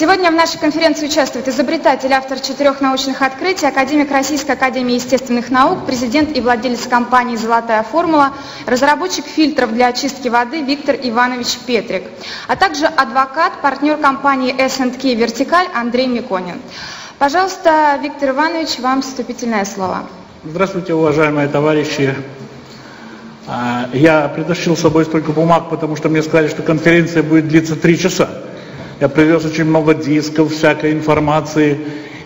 Сегодня в нашей конференции участвует изобретатель, автор 4 научных открытий, академик Российской Академии Естественных Наук, президент и владелец компании «Золотая формула», разработчик фильтров для очистки воды Виктор Иванович Петрик, а также адвокат, партнер компании «СНК Вертикаль» Андрей Миконин. Пожалуйста, Виктор Иванович, вам вступительное слово. Здравствуйте, уважаемые товарищи. Я притащил с собой столько бумаг, потому что мне сказали, что конференция будет длиться 3 часа. Я привез очень много дисков, всякой информации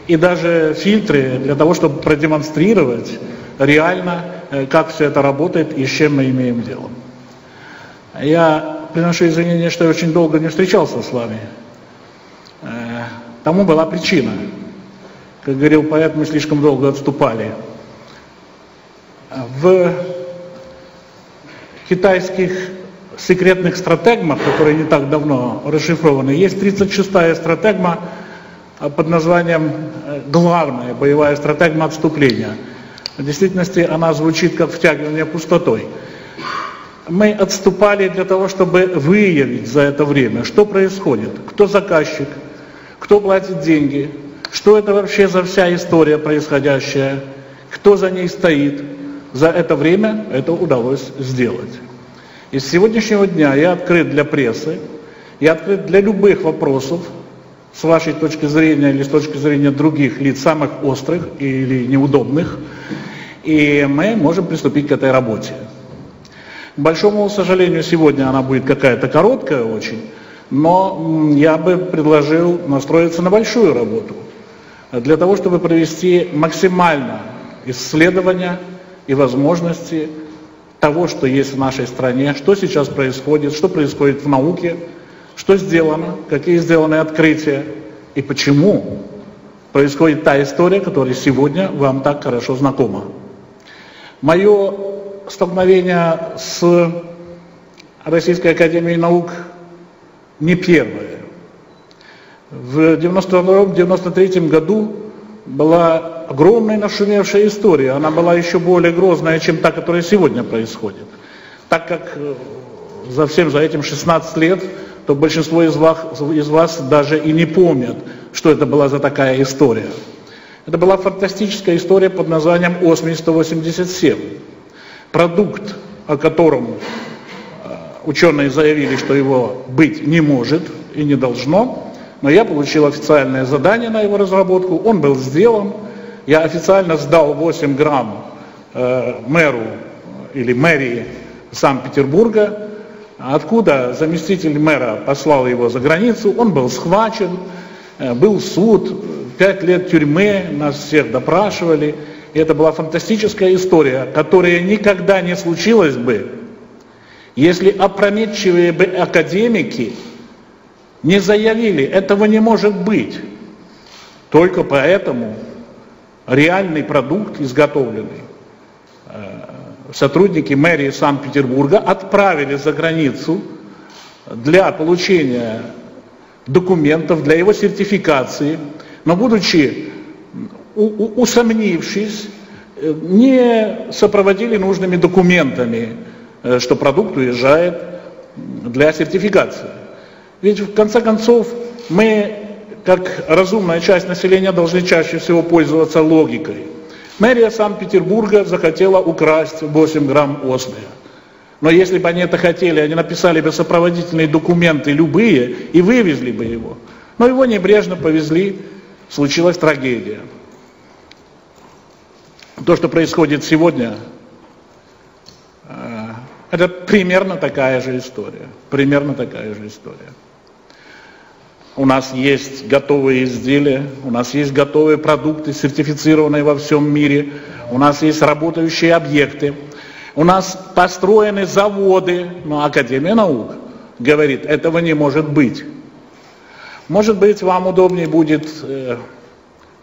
и даже фильтры для того, чтобы продемонстрировать реально, как все это работает и с чем мы имеем дело. Я приношу извинения, что я очень долго не встречался с вами. Тому была причина. Как говорил поэт, мы слишком долго отступали. В китайских секретных стратегмах, которые не так давно расшифрованы, есть 36-я стратегма под названием «Главная боевая стратегма отступления». В действительности она звучит как «втягивание пустотой». Мы отступали для того, чтобы выявить за это время, что происходит, кто заказчик, кто платит деньги, что это вообще за вся история происходящая, кто за ней стоит. За это время это удалось сделать. И с сегодняшнего дня я открыт для прессы, я открыт для любых вопросов, с вашей точки зрения или с точки зрения других лиц, самых острых или неудобных, и мы можем приступить к этой работе. К большому сожалению, сегодня она будет какая-то короткая очень, но я бы предложил настроиться на большую работу, для того, чтобы провести максимально исследования и возможности того, что есть в нашей стране, что сейчас происходит, что происходит в науке, что сделано, какие сделаны открытия и почему происходит та история, которая сегодня вам так хорошо знакома. Мое столкновение с Российской Академией Наук не первое. В 1992-1993 году была огромная нашумевшая история, она была еще более грозная, чем та, которая сегодня происходит. Так как за всем за этим 16 лет, то большинство из вас даже и не помнят, что это была за такая история. Это была фантастическая история под названием «Осмий-187». Продукт, о котором ученые заявили, что его быть не может и не должно, но я получил официальное задание на его разработку, он был сделан. Я официально сдал 8 грамм мэру или мэрии Санкт-Петербурга, откуда заместитель мэра послал его за границу, он был схвачен, был суд, 5 лет тюрьмы, нас всех допрашивали. И это была фантастическая история, которая никогда не случилась бы, если опрометчивые бы академики не заявили, этого не может быть. Только поэтому реальный продукт, изготовленный, сотрудники мэрии Санкт-Петербурга отправили за границу для получения документов, для его сертификации, но будучи усомнившись, не сопроводили нужными документами, что продукт уезжает для сертификации. Ведь в конце концов мы, как разумная часть населения, должны чаще всего пользоваться логикой. Мэрия Санкт-Петербурга захотела украсть 8 грамм осмия. Но если бы они это хотели, они написали бы сопроводительные документы любые и вывезли бы его. Но его небрежно повезли, случилась трагедия. То, что происходит сегодня, это примерно такая же история. Примерно такая же история. У нас есть готовые изделия, у нас есть готовые продукты, сертифицированные во всем мире, у нас есть работающие объекты, у нас построены заводы, но Академия наук говорит, этого не может быть. Может быть, вам удобнее будет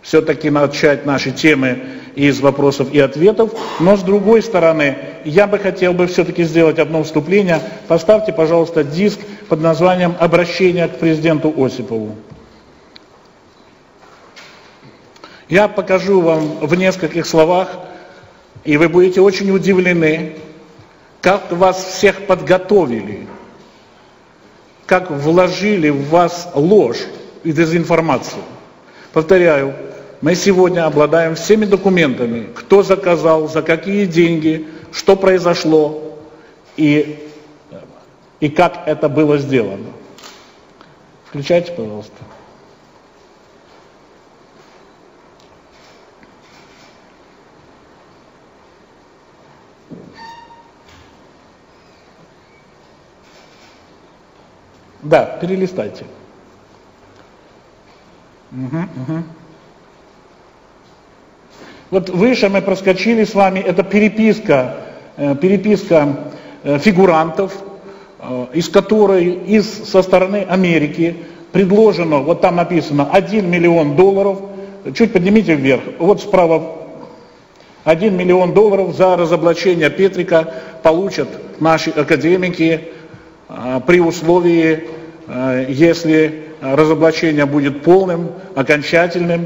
все-таки начать наши темы из вопросов и ответов, но с другой стороны, я бы хотел бы все-таки сделать одно вступление. Поставьте, пожалуйста, диск под названием «Обращение к президенту Осипову». Я покажу вам в нескольких словах, и вы будете очень удивлены, как вас всех подготовили, как вложили в вас ложь, и дезинформацию. Повторяю, мы сегодня обладаем всеми документами, кто заказал, за какие деньги, что произошло и как это было сделано. Включайте, пожалуйста. Да, перелистайте. Угу. Вот выше мы проскочили с вами, это переписка фигурантов, из которой со стороны Америки предложено, вот там написано, 1 миллион долларов, чуть поднимите вверх, вот справа, 1 миллион долларов за разоблачение Петрика получат наши академики при условии, если разоблачение будет полным, окончательным,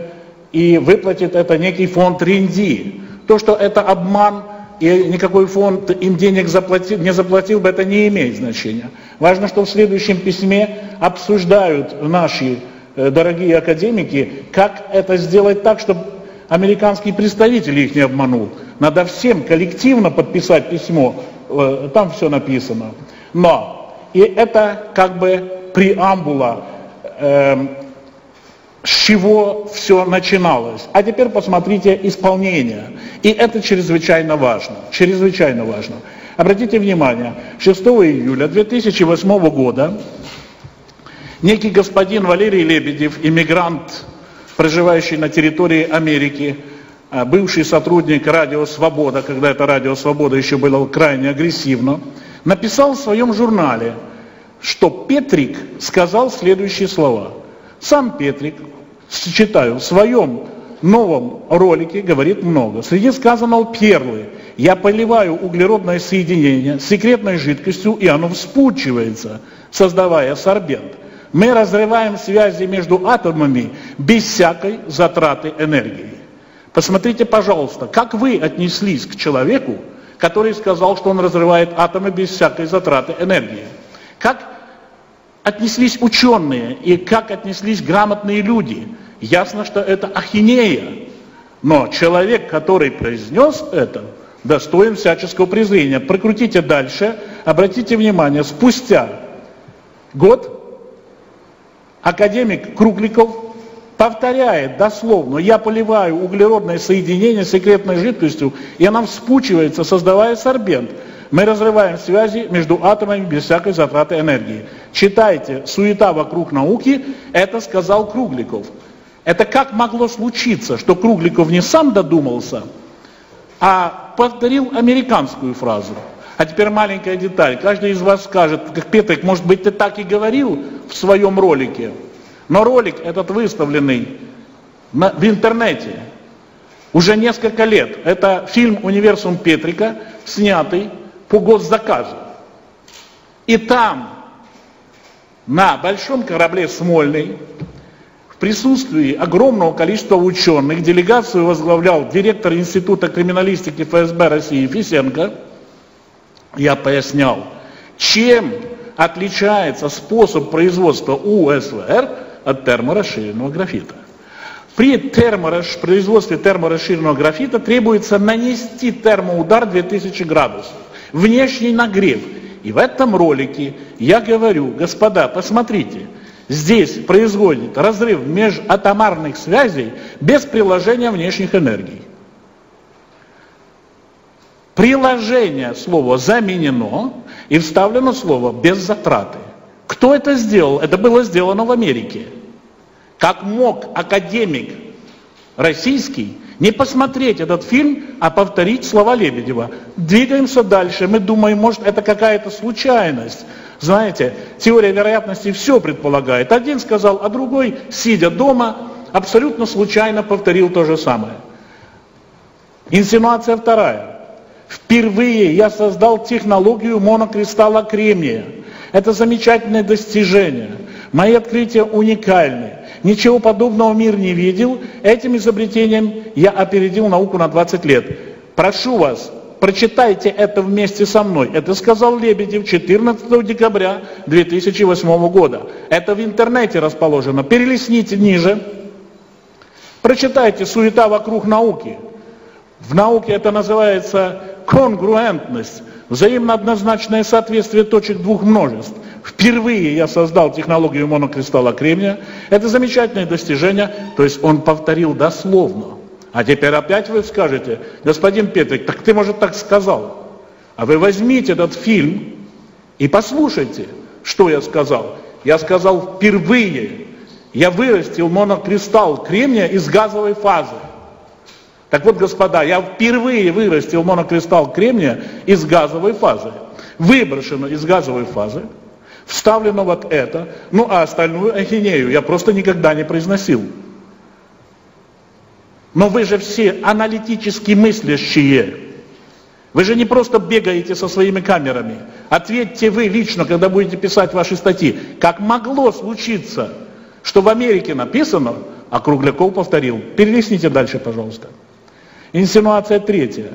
и выплатит это некий фонд Ринди. То, что это обман, и никакой фонд им денег не заплатил бы, это не имеет значения. Важно, что в следующем письме обсуждают наши дорогие академики, как это сделать так, чтобы американский представитель их не обманул. Надо всем коллективно подписать письмо, там все написано. Но, и это как бы преамбула, с чего все начиналось. А теперь посмотрите исполнение. И это чрезвычайно важно. Чрезвычайно важно. Обратите внимание, 6 июля 2008 года некий господин Валерий Лебедев, иммигрант, проживающий на территории Америки, бывший сотрудник Радио Свобода, когда это Радио Свобода еще было крайне агрессивно, написал в своем журнале, что Петрик сказал следующие слова. Сам Петрик, читаю, в своем новом ролике говорит много. Среди сказанного первое. Я поливаю углеродное соединение секретной жидкостью, и оно вспучивается, создавая сорбент. Мы разрываем связи между атомами без всякой затраты энергии. Посмотрите, пожалуйста, как вы отнеслись к человеку, который сказал, что он разрывает атомы без всякой затраты энергии. Как отнеслись ученые и как отнеслись грамотные люди? Ясно, что это ахинея. Но человек, который произнес это, достоин всяческого презрения. Прокрутите дальше. Обратите внимание, спустя год академик Кругликов повторяет дословно, я поливаю углеродное соединение секретной жидкостью, и она вспучивается, создавая сорбент. Мы разрываем связи между атомами без всякой затраты энергии. Читайте, суета вокруг науки, это сказал Кругликов. Это как могло случиться, что Кругликов не сам додумался, а повторил американскую фразу. А теперь маленькая деталь. Каждый из вас скажет, как Петрик, может быть, ты так и говорил в своем ролике? Но ролик этот выставленный в интернете уже несколько лет. Это фильм «Универсум Петрика», снятый по госзаказу. И там, на большом корабле «Смольный», в присутствии огромного количества ученых, делегацию возглавлял директор Института криминалистики ФСБ России Фисенко. Я пояснял, чем отличается способ производства УСВР от терморасширенного графита. При производстве терморасширенного графита требуется нанести термоудар 2000 градусов, внешний нагрев. И в этом ролике я говорю, господа, посмотрите, здесь происходит разрыв межатомарных связей без приложения внешних энергий. Приложение слова заменено и вставлено слово без затраты. Кто это сделал? Это было сделано в Америке. Как мог академик российский не посмотреть этот фильм, а повторить слова Лебедева? Двигаемся дальше, мы думаем, может, это какая-то случайность. Знаете, теория вероятности все предполагает. Один сказал, а другой, сидя дома, абсолютно случайно повторил то же самое. Инсинуация вторая. Впервые я создал технологию монокристалла кремния. Это замечательное достижение. Мои открытия уникальны. Ничего подобного мир не видел. Этим изобретением я опередил науку на 20 лет. Прошу вас, Прочитайте это вместе со мной. Это сказал Лебедев 14 декабря 2008 года. Это в интернете расположено. Перелистните ниже. Прочитайте «Суета вокруг науки». В науке это называется конгруентность, взаимно однозначное соответствие точек двух множеств. Впервые я создал технологию монокристалла кремния. Это замечательное достижение, то есть он повторил дословно. А теперь опять вы скажете: господин Петрик, так ты, может, так сказал. А вы возьмите этот фильм и послушайте, что я сказал. Я сказал: впервые я вырастил монокристалл кремния из газовой фазы. Так вот, господа, я впервые вырастил монокристалл кремния из газовой фазы. Выброшено из газовой фазы, вставлено вот это, ну а остальную ахинею я просто никогда не произносил. Но вы же все аналитически мыслящие. Вы же не просто бегаете со своими камерами. Ответьте вы лично, когда будете писать ваши статьи. Как могло случиться, что в Америке написано, а Кругликов повторил? Перелистните дальше, пожалуйста. Инсинуация третья.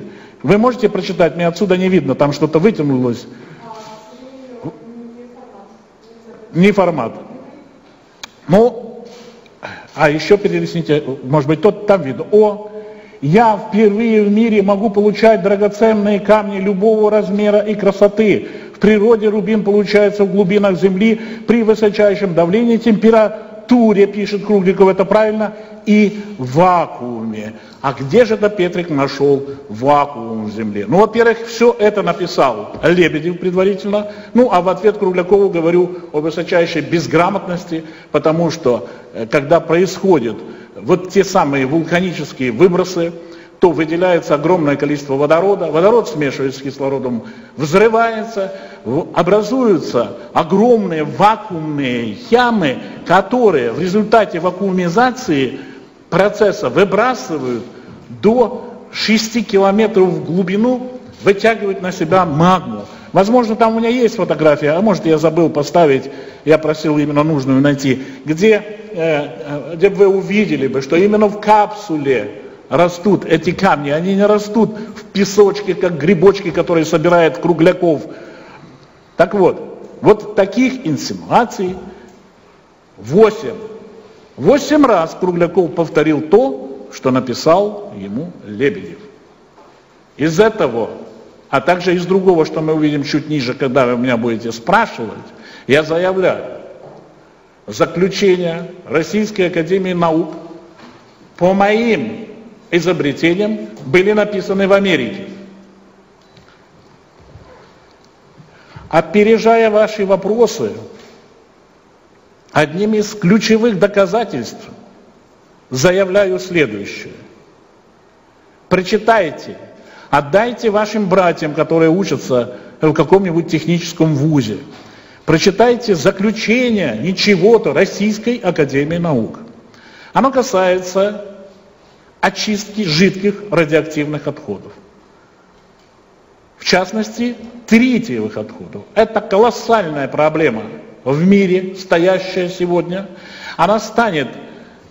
Вы можете прочитать? Мне отсюда не видно, там что-то вытянулось. Не формат. Ну, а еще перелистните, может быть, тот там видно. О, я впервые в мире могу получать драгоценные камни любого размера и красоты. В природе рубин получается в глубинах земли при высочайшем давлении, температуре, пишет Кругликов, это правильно, и вакууме. А где же-то Петрик нашел вакуум в земле? Ну, во-первых, все это написал Лебедев предварительно. Ну, а в ответ Круглякову говорю о высочайшей безграмотности, потому что, когда происходят вот те самые вулканические выбросы, то выделяется огромное количество водорода, водород смешивается с кислородом, взрывается, образуются огромные вакуумные ямы, которые в результате вакуумизации процесса выбрасывают до 6 километров в глубину, вытягивают на себя магму. Возможно, там у меня есть фотография, а может, я забыл поставить, я просил именно нужную найти, где вы увидели бы, что именно в капсуле растут эти камни, они не растут в песочке, как грибочки, которые собирает Кругляков. Так вот, вот таких инсинуаций 8. 8 раз Кругляков повторил то, что написал ему Лебедев. Из этого, а также из другого, что мы увидим чуть ниже, когда вы меня будете спрашивать, я заявляю: заключение Российской Академии Наук по моим изобретениям были написаны в Америке. Опережая ваши вопросы, одним из ключевых доказательств заявляю следующее. Прочитайте, отдайте вашим братьям, которые учатся в каком-нибудь техническом вузе. Прочитайте заключение ничего-то Российской Академии Наук. Оно касается очистки жидких радиоактивных отходов. В частности, тритиевых отходов. Это колоссальная проблема в мире, стоящая сегодня. Она станет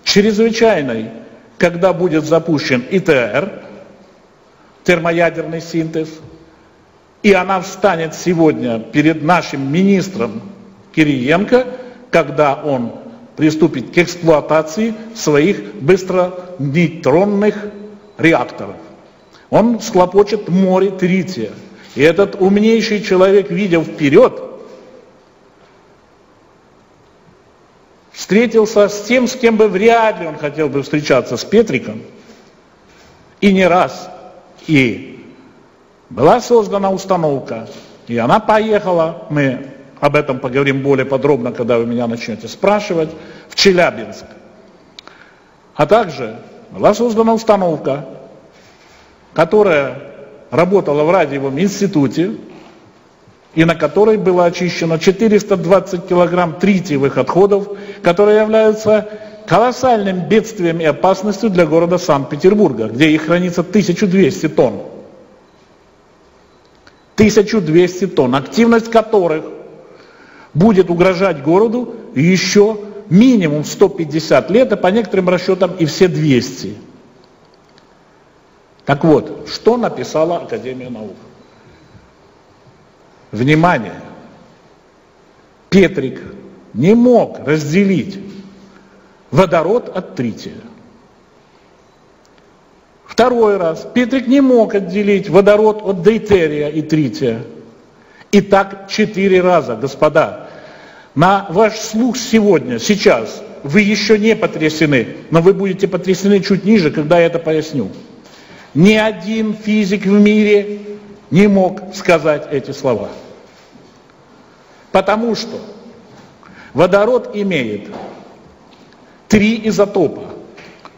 чрезвычайной, когда будет запущен ИТР, термоядерный синтез. И она встанет сегодня перед нашим министром Кириенко, когда он приступить к эксплуатации своих быстронитронных реакторов. Он схлопочет море трития. И этот умнейший человек, видя вперед, встретился с тем, с кем бы вряд ли он хотел бы встречаться, с Петриком. И не раз. И была создана установка, и она поехала, мы об этом поговорим более подробно, когда вы меня начнете спрашивать, в Челябинск. А также была создана установка, которая работала в радиевом институте, и на которой было очищено 420 килограмм тритиевых отходов, которые являются колоссальным бедствием и опасностью для города Санкт-Петербурга, где их хранится 1200 тонн. 1200 тонн, активность которых будет угрожать городу еще минимум 150 лет, а по некоторым расчетам и все 200. Так вот, что написала Академия наук? Внимание! Петрик не мог разделить водород от трития. Второй раз. Петрик не мог отделить водород от дейтерия и трития. И так 4 раза, господа. На ваш слух сегодня, сейчас, вы еще не потрясены, но вы будете потрясены чуть ниже, когда я это поясню. Ни один физик в мире не мог сказать эти слова. Потому что водород имеет 3 изотопа.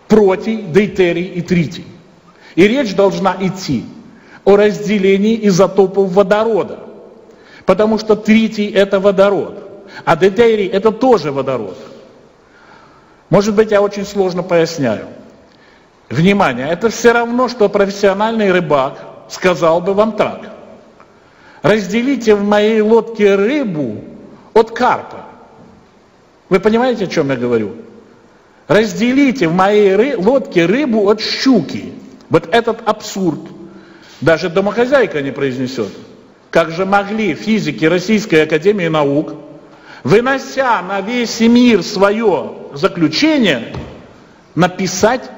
Протий, дейтерий и тритий. И речь должна идти о разделении изотопов водорода. Потому что тритий это водород, а дейтерий это тоже водород. Может быть, я очень сложно поясняю. Внимание, это все равно, что профессиональный рыбак сказал бы вам так. Разделите в моей лодке рыбу от карпа. Вы понимаете, о чем я говорю? Разделите в моей лодке рыбу от щуки. Вот этот абсурд. Даже домохозяйка не произнесет. Как же могли физики Российской Академии Наук, вынося на весь мир свое заключение, написать,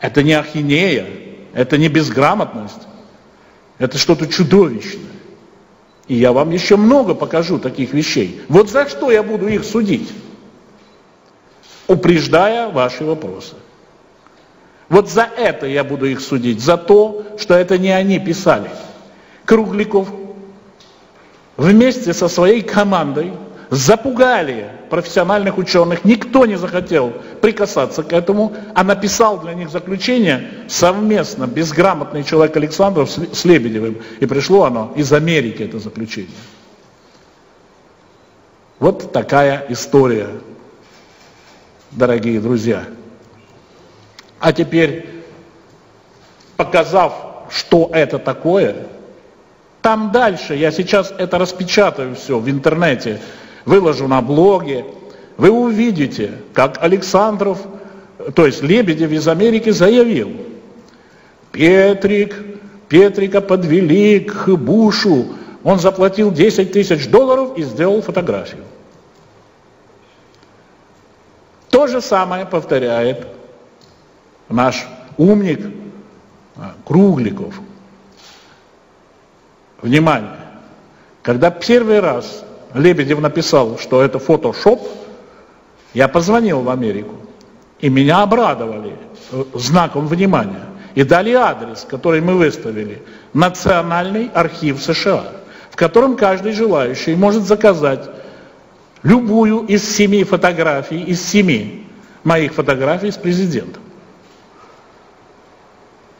это не ахинея, это не безграмотность, это что-то чудовищное. И я вам еще много покажу таких вещей. Вот за что я буду их судить, упреждая ваши вопросы. Вот за это я буду их судить, за то, что это не они писали. Кругликов вместе со своей командой запугали профессиональных ученых, никто не захотел прикасаться к этому, а написал для них заключение совместно, безграмотный человек Александров с Лебедевым, и пришло оно из Америки, это заключение. Вот такая история, дорогие друзья. А теперь, показав, что это такое, там дальше, я сейчас это распечатаю все в интернете, выложу на блоге, вы увидите, как Александров, то есть Лебедев из Америки заявил, Петрика подвели к Бушу, он заплатил $10 000 и сделал фотографию. То же самое повторяет наш умник Кругликов. Внимание, когда первый раз Лебедев написал, что это фотошоп, я позвонил в Америку, и меня обрадовали знаком внимания, и дали адрес, который мы выставили, Национальный архив США, в котором каждый желающий может заказать любую из 7 фотографий, из 7 моих фотографий с президентом.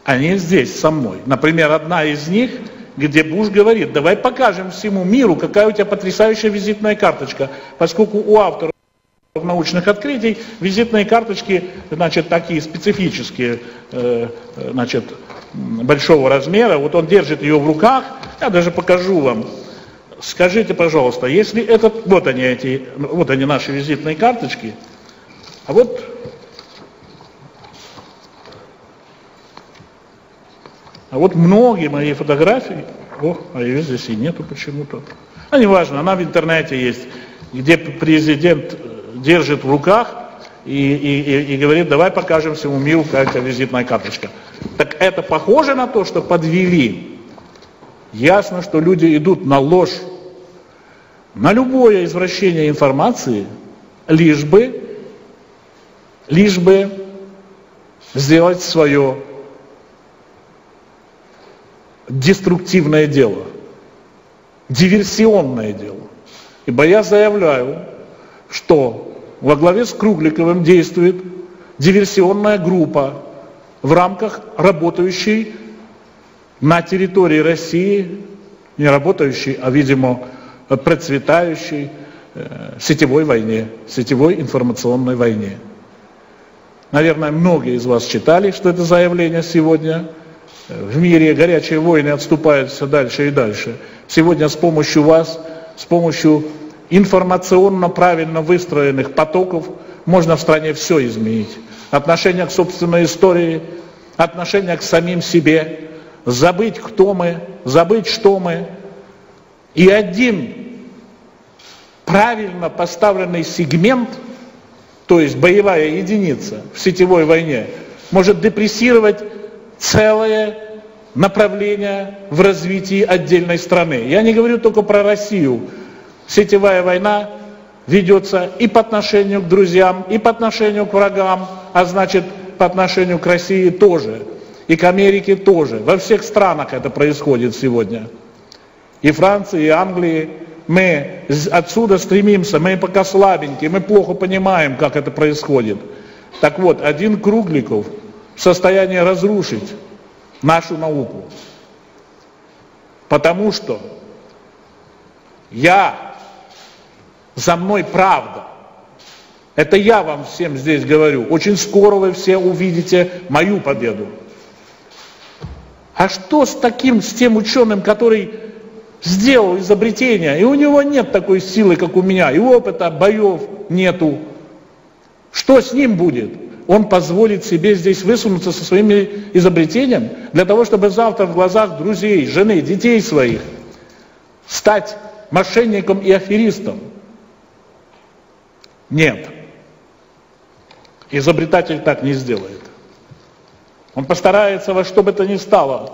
Они здесь со мной. Например, одна из них, где Буш говорит, давай покажем всему миру, какая у тебя потрясающая визитная карточка. Поскольку у авторов научных открытий визитные карточки, значит, такие специфические, значит, большого размера. Вот он держит ее в руках, я даже покажу вам. Скажите, пожалуйста, если этот, вот они наши визитные карточки, а вот многие мои фотографии, а ее здесь и нету почему-то, а неважно, она в интернете есть, где президент держит в руках и говорит, давай покажем всему миру, какая визитная карточка. Так это похоже на то, что подвели? Ясно, что люди идут на ложь, на любое извращение информации, лишь бы сделать свое деструктивное дело, диверсионное дело. Ибо я заявляю, что во главе с Кругликовым действует диверсионная группа в рамках работающей на территории России, не работающей, а, видимо, процветающей сетевой войне, сетевой информационной войне. Наверное, многие из вас читали, что это заявление сегодня. В мире горячие войны отступают все дальше и дальше. Сегодня с помощью вас, с помощью информационно правильно выстроенных потоков можно в стране все изменить. Отношение к собственной истории, отношение к самим себе, забыть, кто мы, забыть, что мы. И один правильно поставленный сегмент, то есть боевая единица в сетевой войне, может депрессировать целое направление в развитии отдельной страны. Я не говорю только про Россию. Сетевая война ведется и по отношению к друзьям, и по отношению к врагам, а значит, по отношению к России тоже, и к Америке тоже. Во всех странах это происходит сегодня. И Франции, и Англии. Мы отсюда стремимся, мы пока слабенькие, мы плохо понимаем, как это происходит. Так вот, один Кругликов в состоянии разрушить нашу науку. Потому что за мной правда. Это я вам всем здесь говорю. Очень скоро вы все увидите мою победу. А что с тем ученым, который сделал изобретение, и у него нет такой силы, как у меня, и опыта, боев нету? Что с ним будет? Он позволит себе здесь высунуться со своим изобретением для того, чтобы завтра в глазах друзей, жены, детей своих стать мошенником и аферистом? Нет. Изобретатель так не сделает. Он постарается во что бы то ни стало,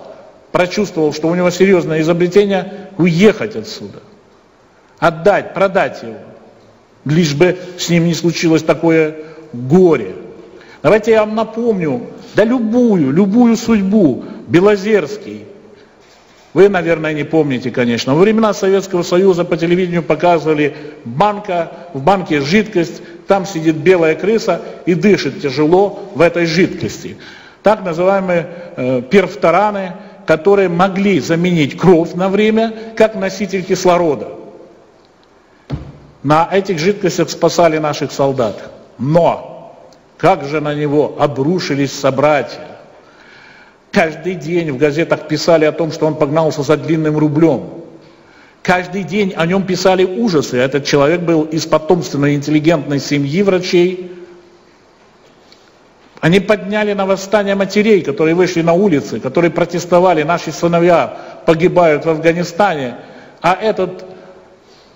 прочувствовал, что у него серьезное изобретение, уехать отсюда. Отдать, продать его. Лишь бы с ним не случилось такое горе. Давайте я вам напомню, да любую судьбу. Белозерский. Вы, наверное, не помните, конечно. Во времена Советского Союза по телевидению показывали в банке жидкость, там сидит белая крыса и дышит тяжело в этой жидкости. Так называемые перфтораны, которые могли заменить кровь на время, как носитель кислорода. На этих жидкостях спасали наших солдат. Но как же на него обрушились собратья. Каждый день в газетах писали о том, что он погнался за длинным рублем. Каждый день о нем писали ужасы. Этот человек был из потомственной интеллигентной семьи врачей. Они подняли на восстание матерей, которые вышли на улицы, которые протестовали, наши сыновья погибают в Афганистане, а этот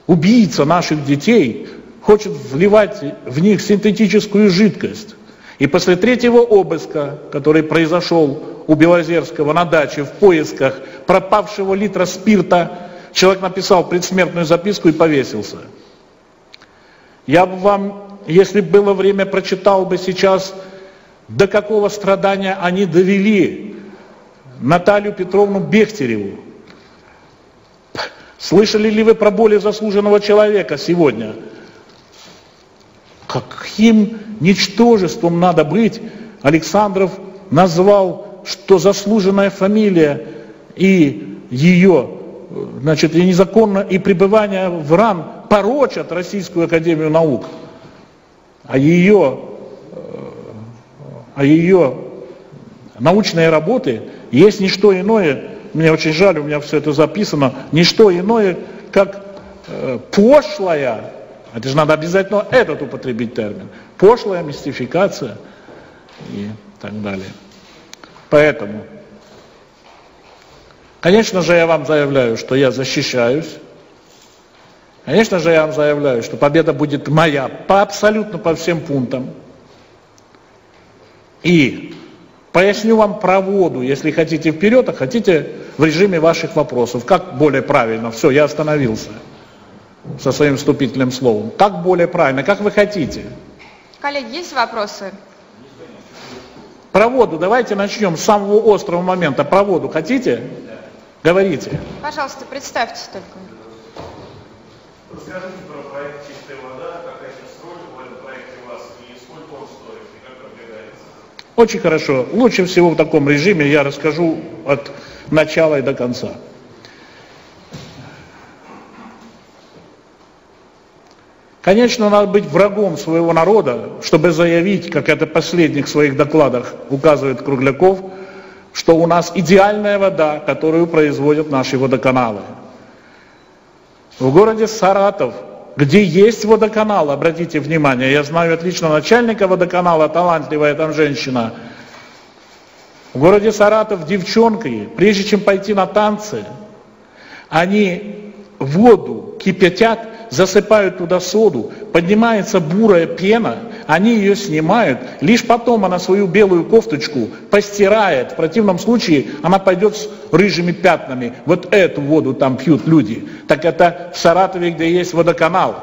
убийца наших детей хочет вливать в них синтетическую жидкость. И после третьего обыска, который произошел у Белозерского на даче в поисках пропавшего литра спирта, человек написал предсмертную записку и повесился. Я бы вам, если бы было время, прочитал бы сейчас, до какого страдания они довели Наталью Петровну Бехтереву. Слышали ли вы про боли заслуженного человека сегодня? Каким ничтожеством надо быть? Александров назвал, что заслуженная фамилия и ее, значит, и незаконно, и пребывание в РАН порочат Российскую Академию Наук. А ее научные работы есть не что иное, мне очень жаль, у меня все это записано, не что иное, как пошлая, это же надо обязательно этот употребить термин, пошлая мистификация и так далее. Поэтому, конечно же, я вам заявляю, что я защищаюсь. Конечно же, я вам заявляю, что победа будет моя абсолютно по всем пунктам. И поясню вам про воду, если хотите вперед, а хотите в режиме ваших вопросов. Как более правильно? Все, я остановился со своим вступительным словом. Как более правильно? Как вы хотите? Коллеги, есть вопросы? Про воду давайте начнем с самого острого момента. Про воду хотите? Да. Говорите. Пожалуйста, представьтесь только. Расскажите про проект «Чистая вода», какая сейчас роль в этом проекте у вас и сколько он стоит, и как продвигается? Очень хорошо. Лучше всего в таком режиме я расскажу от начала и до конца. Конечно, надо быть врагом своего народа, чтобы заявить, как это в последних своих докладах указывает Кругляков, что у нас идеальная вода, которую производят наши водоканалы. В городе Саратов, где есть водоканал, обратите внимание, я знаю отлично начальника водоканала, талантливая там женщина, В городе Саратов девчонки, прежде чем пойти на танцы, они воду кипятят, засыпают туда соду, поднимается бурая пена, они ее снимают, лишь потом она свою белую кофточку постирает, в противном случае она пойдет с рыжими пятнами. Вот эту воду там пьют люди. Так это в Саратове, где есть водоканал.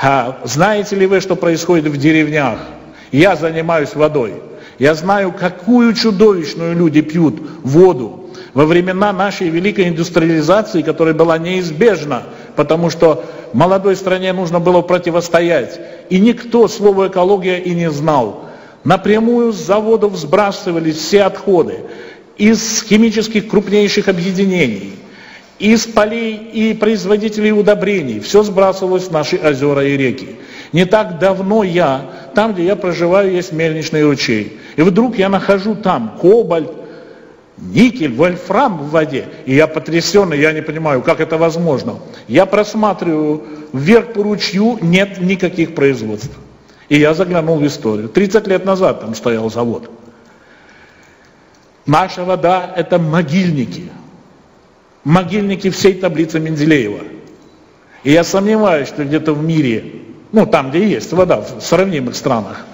А знаете ли вы, что происходит в деревнях? Я занимаюсь водой. Я знаю, какую чудовищную люди пьют воду во времена нашей великой индустриализации, которая была неизбежна, потому что молодой стране нужно было противостоять. И никто слово «экология» и не знал. Напрямую с заводов сбрасывались все отходы из химических крупнейших объединений, из полей и производителей удобрений. Все сбрасывалось в наши озера и реки. Не так давно я, там, где я проживаю, есть мельничный ручей. И вдруг я нахожу там кобальт, никель, вольфрам в воде. И я потрясенный, я не понимаю, как это возможно. Я просматриваю вверх по ручью, нет никаких производств. И я заглянул в историю. 30 лет назад там стоял завод. Наша вода – это могильники. Могильники всей таблицы Менделеева. И я сомневаюсь, что где-то в мире, ну там, где есть вода, в сравнимых странах,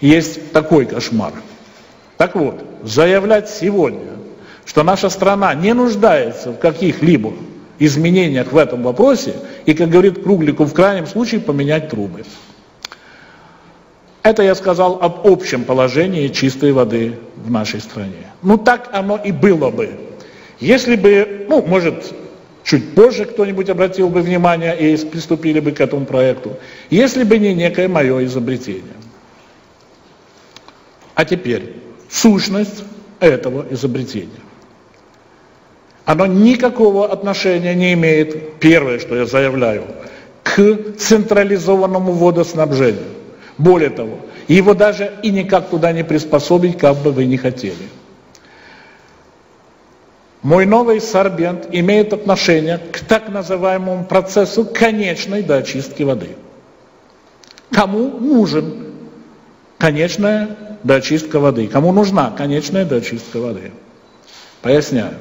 есть такой кошмар. Так вот, заявлять сегодня, что наша страна не нуждается в каких-либо изменениях в этом вопросе, и, как говорит Кругликов, в крайнем случае поменять трубы. Это я сказал об общем положении чистой воды в нашей стране. Ну так оно и было бы. Если бы, ну может, чуть позже кто-нибудь обратил бы внимание и приступили бы к этому проекту, если бы не некое мое изобретение. А теперь сущность этого изобретения. Оно никакого отношения не имеет, первое, что я заявляю, к централизованному водоснабжению. Более того, его даже и никак туда не приспособить, как бы вы ни хотели. Мой новый сорбент имеет отношение к так называемому процессу конечной доочистки воды. Кому нужен конечная доочистка воды? Кому нужна конечная доочистка воды? Поясняю.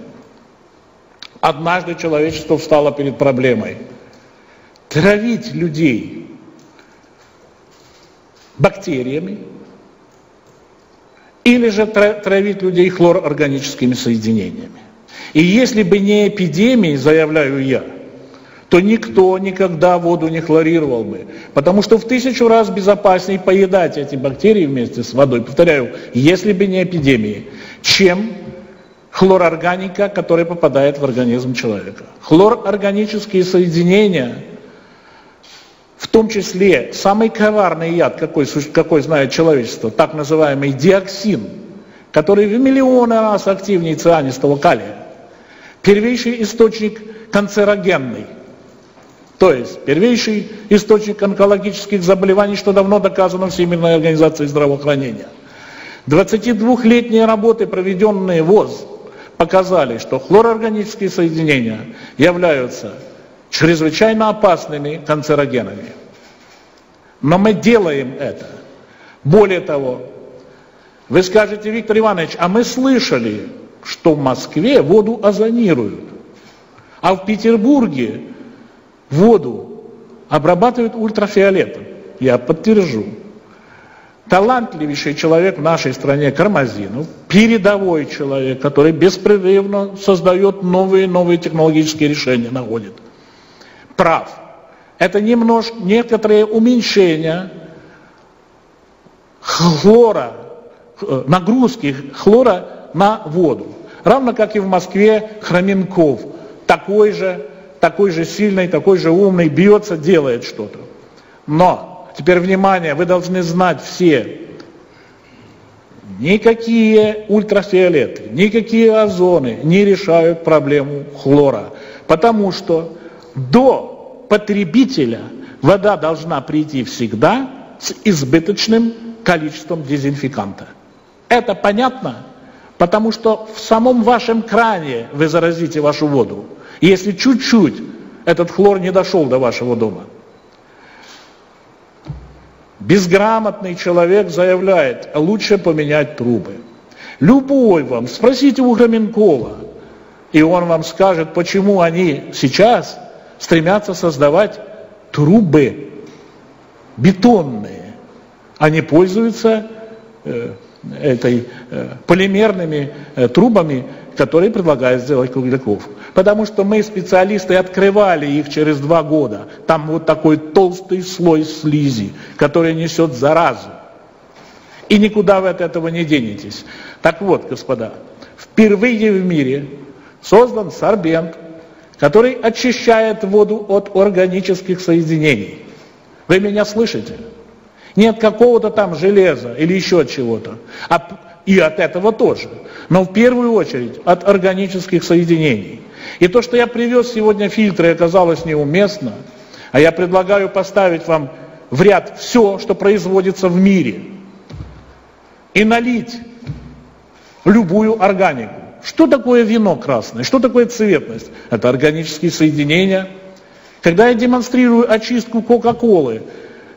Однажды человечество встало перед проблемой. Травить людей бактериями или же травить людей хлорорганическими соединениями. И если бы не эпидемии, заявляю я, то никто никогда воду не хлорировал бы. Потому что в 1000 раз безопаснее поедать эти бактерии вместе с водой, повторяю, если бы не эпидемии, чем хлорорганика, которая попадает в организм человека. Хлорорганические соединения, в том числе самый коварный яд, какой знает человечество, так называемый диоксин, который в миллионы раз активнее цианистого калия, первейший источник канцерогенный. То есть первейший источник онкологических заболеваний, что давно доказано Всемирной организацией здравоохранения. 22-летние работы, проведенные ВОЗ, показали, что хлорорганические соединения являются чрезвычайно опасными канцерогенами. Но мы делаем это. Более того, вы скажете, Виктор Иванович, а мы слышали, что в Москве воду озонируют, а в Петербурге воду обрабатывают ультрафиолетом. Я подтвержу. Талантливейший человек в нашей стране Кармазинов, передовой человек, который беспрерывно создает новые технологические решения, находит. Прав. Это некоторое уменьшение хлора, нагрузки хлора на воду. Равно как и в Москве Хроменков, такой же сильный, такой же умный, бьется, делает что-то. Но, теперь внимание, вы должны знать все, никакие ультрафиолеты, никакие озоны не решают проблему хлора. Потому что до потребителя вода должна прийти всегда с избыточным количеством дезинфеканта. Это понятно? Потому что в самом вашем кране вы заразите вашу воду, если чуть-чуть этот хлор не дошел до вашего дома. Безграмотный человек заявляет, лучше поменять трубы. Любой вам, спросите у Громенкова, и он вам скажет, почему они сейчас стремятся создавать трубы бетонные. Они пользуются полимерными трубами, которые предлагает сделать Кругликов. Потому что мы, специалисты, открывали их через 2 года. Там вот такой толстый слой слизи, который несет заразу. И никуда вы от этого не денетесь. Так вот, господа, впервые в мире создан сорбент, который очищает воду от органических соединений. Вы меня слышите? Не от какого-то там железа или еще от чего-то, и от этого тоже. Но в первую очередь от органических соединений. И то, что я привез сегодня фильтры, оказалось неуместно, а я предлагаю поставить вам в ряд все, что производится в мире, и налить любую органику. Что такое вино красное? Что такое цветность? Это органические соединения. Когда я демонстрирую очистку Кока-Колы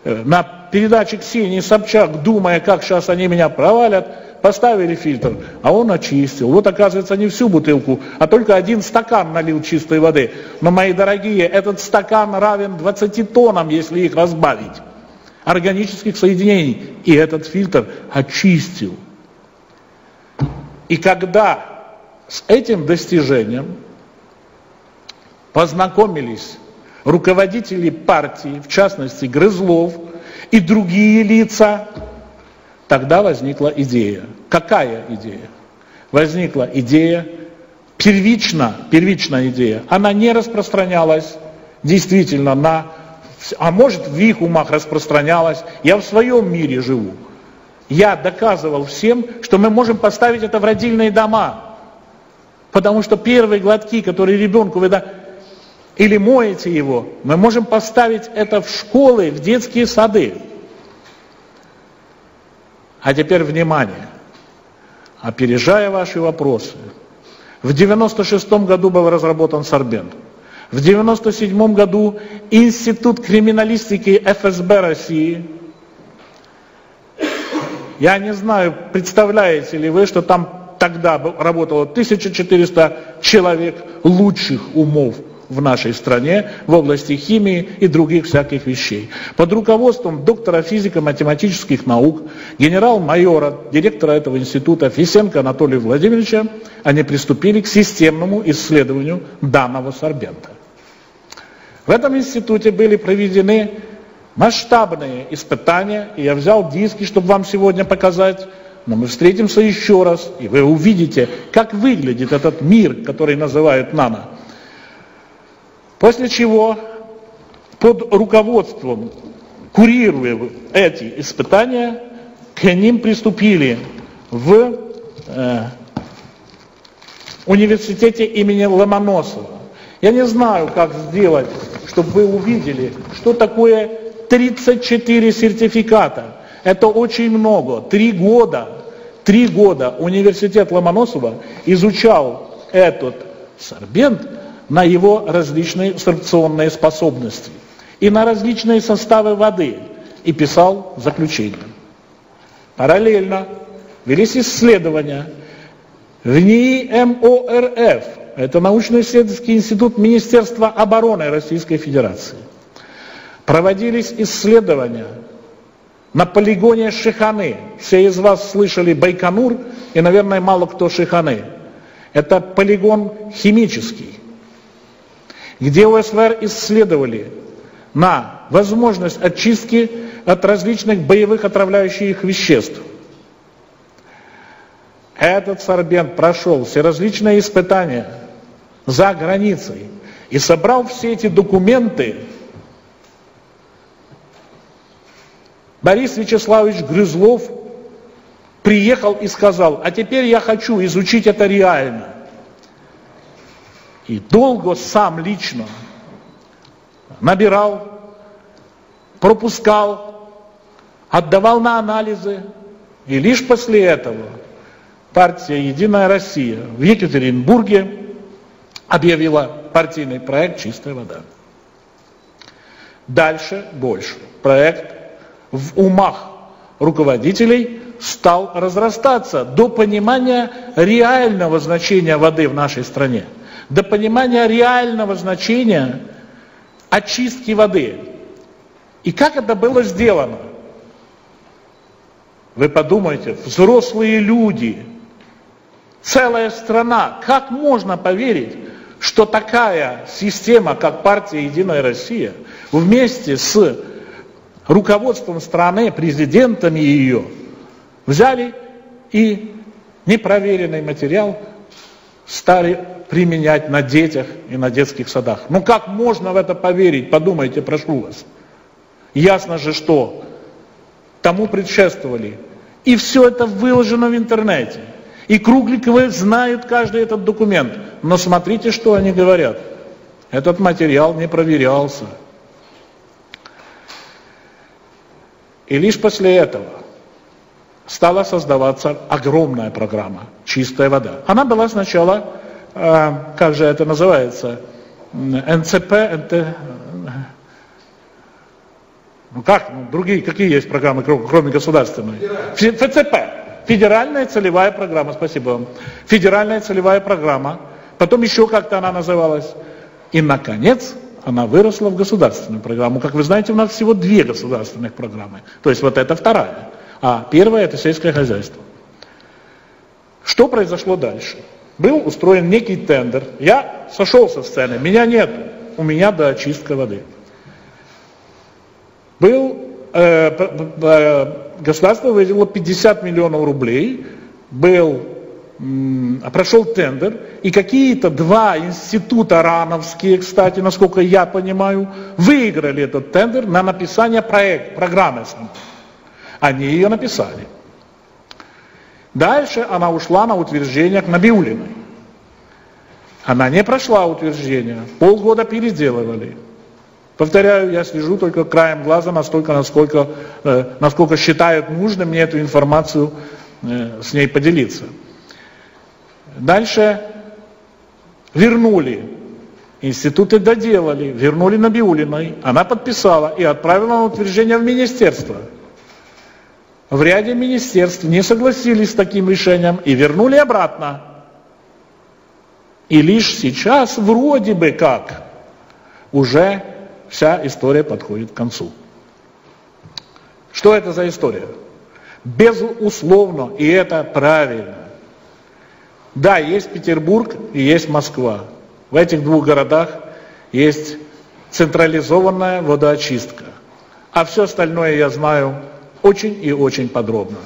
на передаче Ксении Собчак, думая, как сейчас они меня провалят, поставили фильтр, а он очистил. Вот, оказывается, не всю бутылку, а только 1 стакан налил чистой воды. Но, мои дорогие, этот стакан равен 20 тоннам, если их разбавить, органических соединений. И этот фильтр очистил. И когда с этим достижением познакомились руководители партии, в частности Грызлов и другие лица, тогда возникла идея. Какая идея? Возникла идея, первичная идея. Она не распространялась действительно на... А может, в их умах распространялась. Я в своем мире живу. Я доказывал всем, что мы можем поставить это в родильные дома. Потому что первые глотки, которые ребенку вы или моете его, мы можем поставить это в школы, в детские сады. А теперь внимание, опережая ваши вопросы. В 96-м году был разработан сорбент. В 97-м году Институт криминалистики ФСБ России. Я не знаю, представляете ли вы, что там тогда работало 1400 человек лучших умов в нашей стране в области химии и других всяких вещей. Под руководством доктора физико-математических наук, генерал-майора, директора этого института Фисенко Анатолия Владимировича, они приступили к системному исследованию данного сорбента. В этом институте были проведены масштабные испытания, и я взял диски, чтобы вам сегодня показать. Но мы встретимся еще раз, и вы увидите, как выглядит этот мир, который называют нано. После чего под руководством, курируя эти испытания, к ним приступили в университете имени Ломоносова. Я не знаю, как сделать, чтобы вы увидели, что такое 34 сертификата. Это очень много. 3 года университет Ломоносова изучал этот сорбент на его различные сорбционные способности и на различные составы воды и писал заключение. Параллельно велись исследования в НИИ МОРФ, это научно-исследовательский институт Министерства обороны Российской Федерации. Проводились исследования на полигоне Шиханы. Все из вас слышали Байконур, и, наверное, мало кто Шиханы. Это полигон химический, где УСВР исследовали на возможность очистки от различных боевых отравляющих веществ. Этот сорбент прошел все различные испытания за границей и собрал все эти документы Борис Вячеславович Грызлов приехал и сказал: а теперь я хочу изучить это реально. И долго сам лично набирал, пропускал, отдавал на анализы. И лишь после этого партия «Единая Россия» в Екатеринбурге объявила партийный проект «Чистая вода». Дальше больше. Проект в умах руководителей стал разрастаться до понимания реального значения воды в нашей стране, до понимания реального значения очистки воды. И как это было сделано? Вы подумайте, взрослые люди, целая страна, как можно поверить, что такая система, как партия «Единая Россия», вместе с руководством страны, президентами ее, взяли и непроверенный материал стали применять на детях и на детских садах. Ну как можно в это поверить? Подумайте, прошу вас. Ясно же, что тому предшествовали. И все это выложено в интернете. И Кругликовы знают каждый этот документ. Но смотрите, что они говорят. Этот материал не проверялся. И лишь после этого стала создаваться огромная программа «Чистая вода». Она была сначала, как же это называется, другие, какие есть программы, кроме государственной? ФЦП. Федеральная целевая программа, спасибо вам. Федеральная целевая программа, потом еще как-то она называлась. И, наконец, она выросла в государственную программу. Как вы знаете, у нас всего 2 государственных программы. То есть вот это вторая. А первая – это сельское хозяйство. Что произошло дальше? Был устроен некий тендер. Я сошел со сцены, меня нет. У меня до очистки воды. Государство выделило 50 миллионов рублей, прошел тендер, и какие-то 2 института рановские, кстати, насколько я понимаю, выиграли этот тендер на написание программы. Они ее написали. Дальше она ушла на утверждение к Набиулиной. Она не прошла утверждение, полгода переделывали. Повторяю, я слежу только краем глаза, насколько считают нужным мне эту информацию с ней поделиться. Дальше вернули, институты доделали, вернули Набиулиной, она подписала и отправила на утверждение в министерство. В ряде министерств не согласились с таким решением и вернули обратно. И лишь сейчас, вроде бы как, уже вся история подходит к концу. Что это за история? Безусловно, и это правильно. Да, есть Петербург и есть Москва. В этих двух городах есть централизованная водоочистка. А все остальное я знаю очень и очень подробно.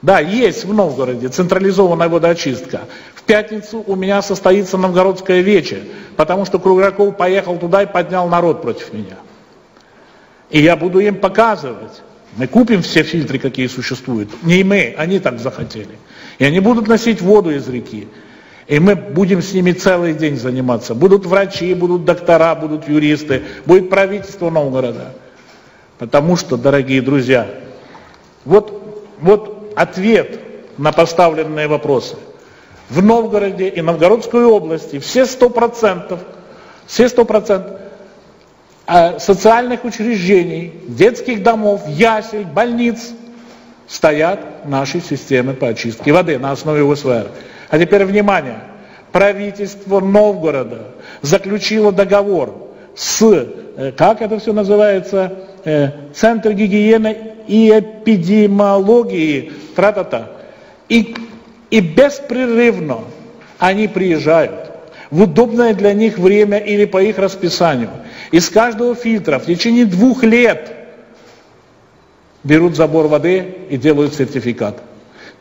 Да, есть в Новгороде централизованная водоочистка. В пятницу у меня состоится новгородское вече, потому что Кругляков поехал туда и поднял народ против меня. И я буду им показывать. Мы купим все фильтры, какие существуют. Не мы, они так захотели. И они будут носить воду из реки. И мы будем с ними целый день заниматься. Будут врачи, будут доктора, будут юристы, будет правительство Новгорода. Потому что, дорогие друзья, вот ответ на поставленные вопросы. В Новгороде и Новгородской области все 100% социальных учреждений, детских домов, ясель, больниц стоят наши системы по очистке воды на основе УСВР. А теперь внимание. Правительство Новгорода заключило договор с, как это все называется, Центр гигиены и эпидемиологии, и беспрерывно они приезжают в удобное для них время или по их расписанию. Из каждого фильтра в течение 2 лет берут забор воды и делают сертификат.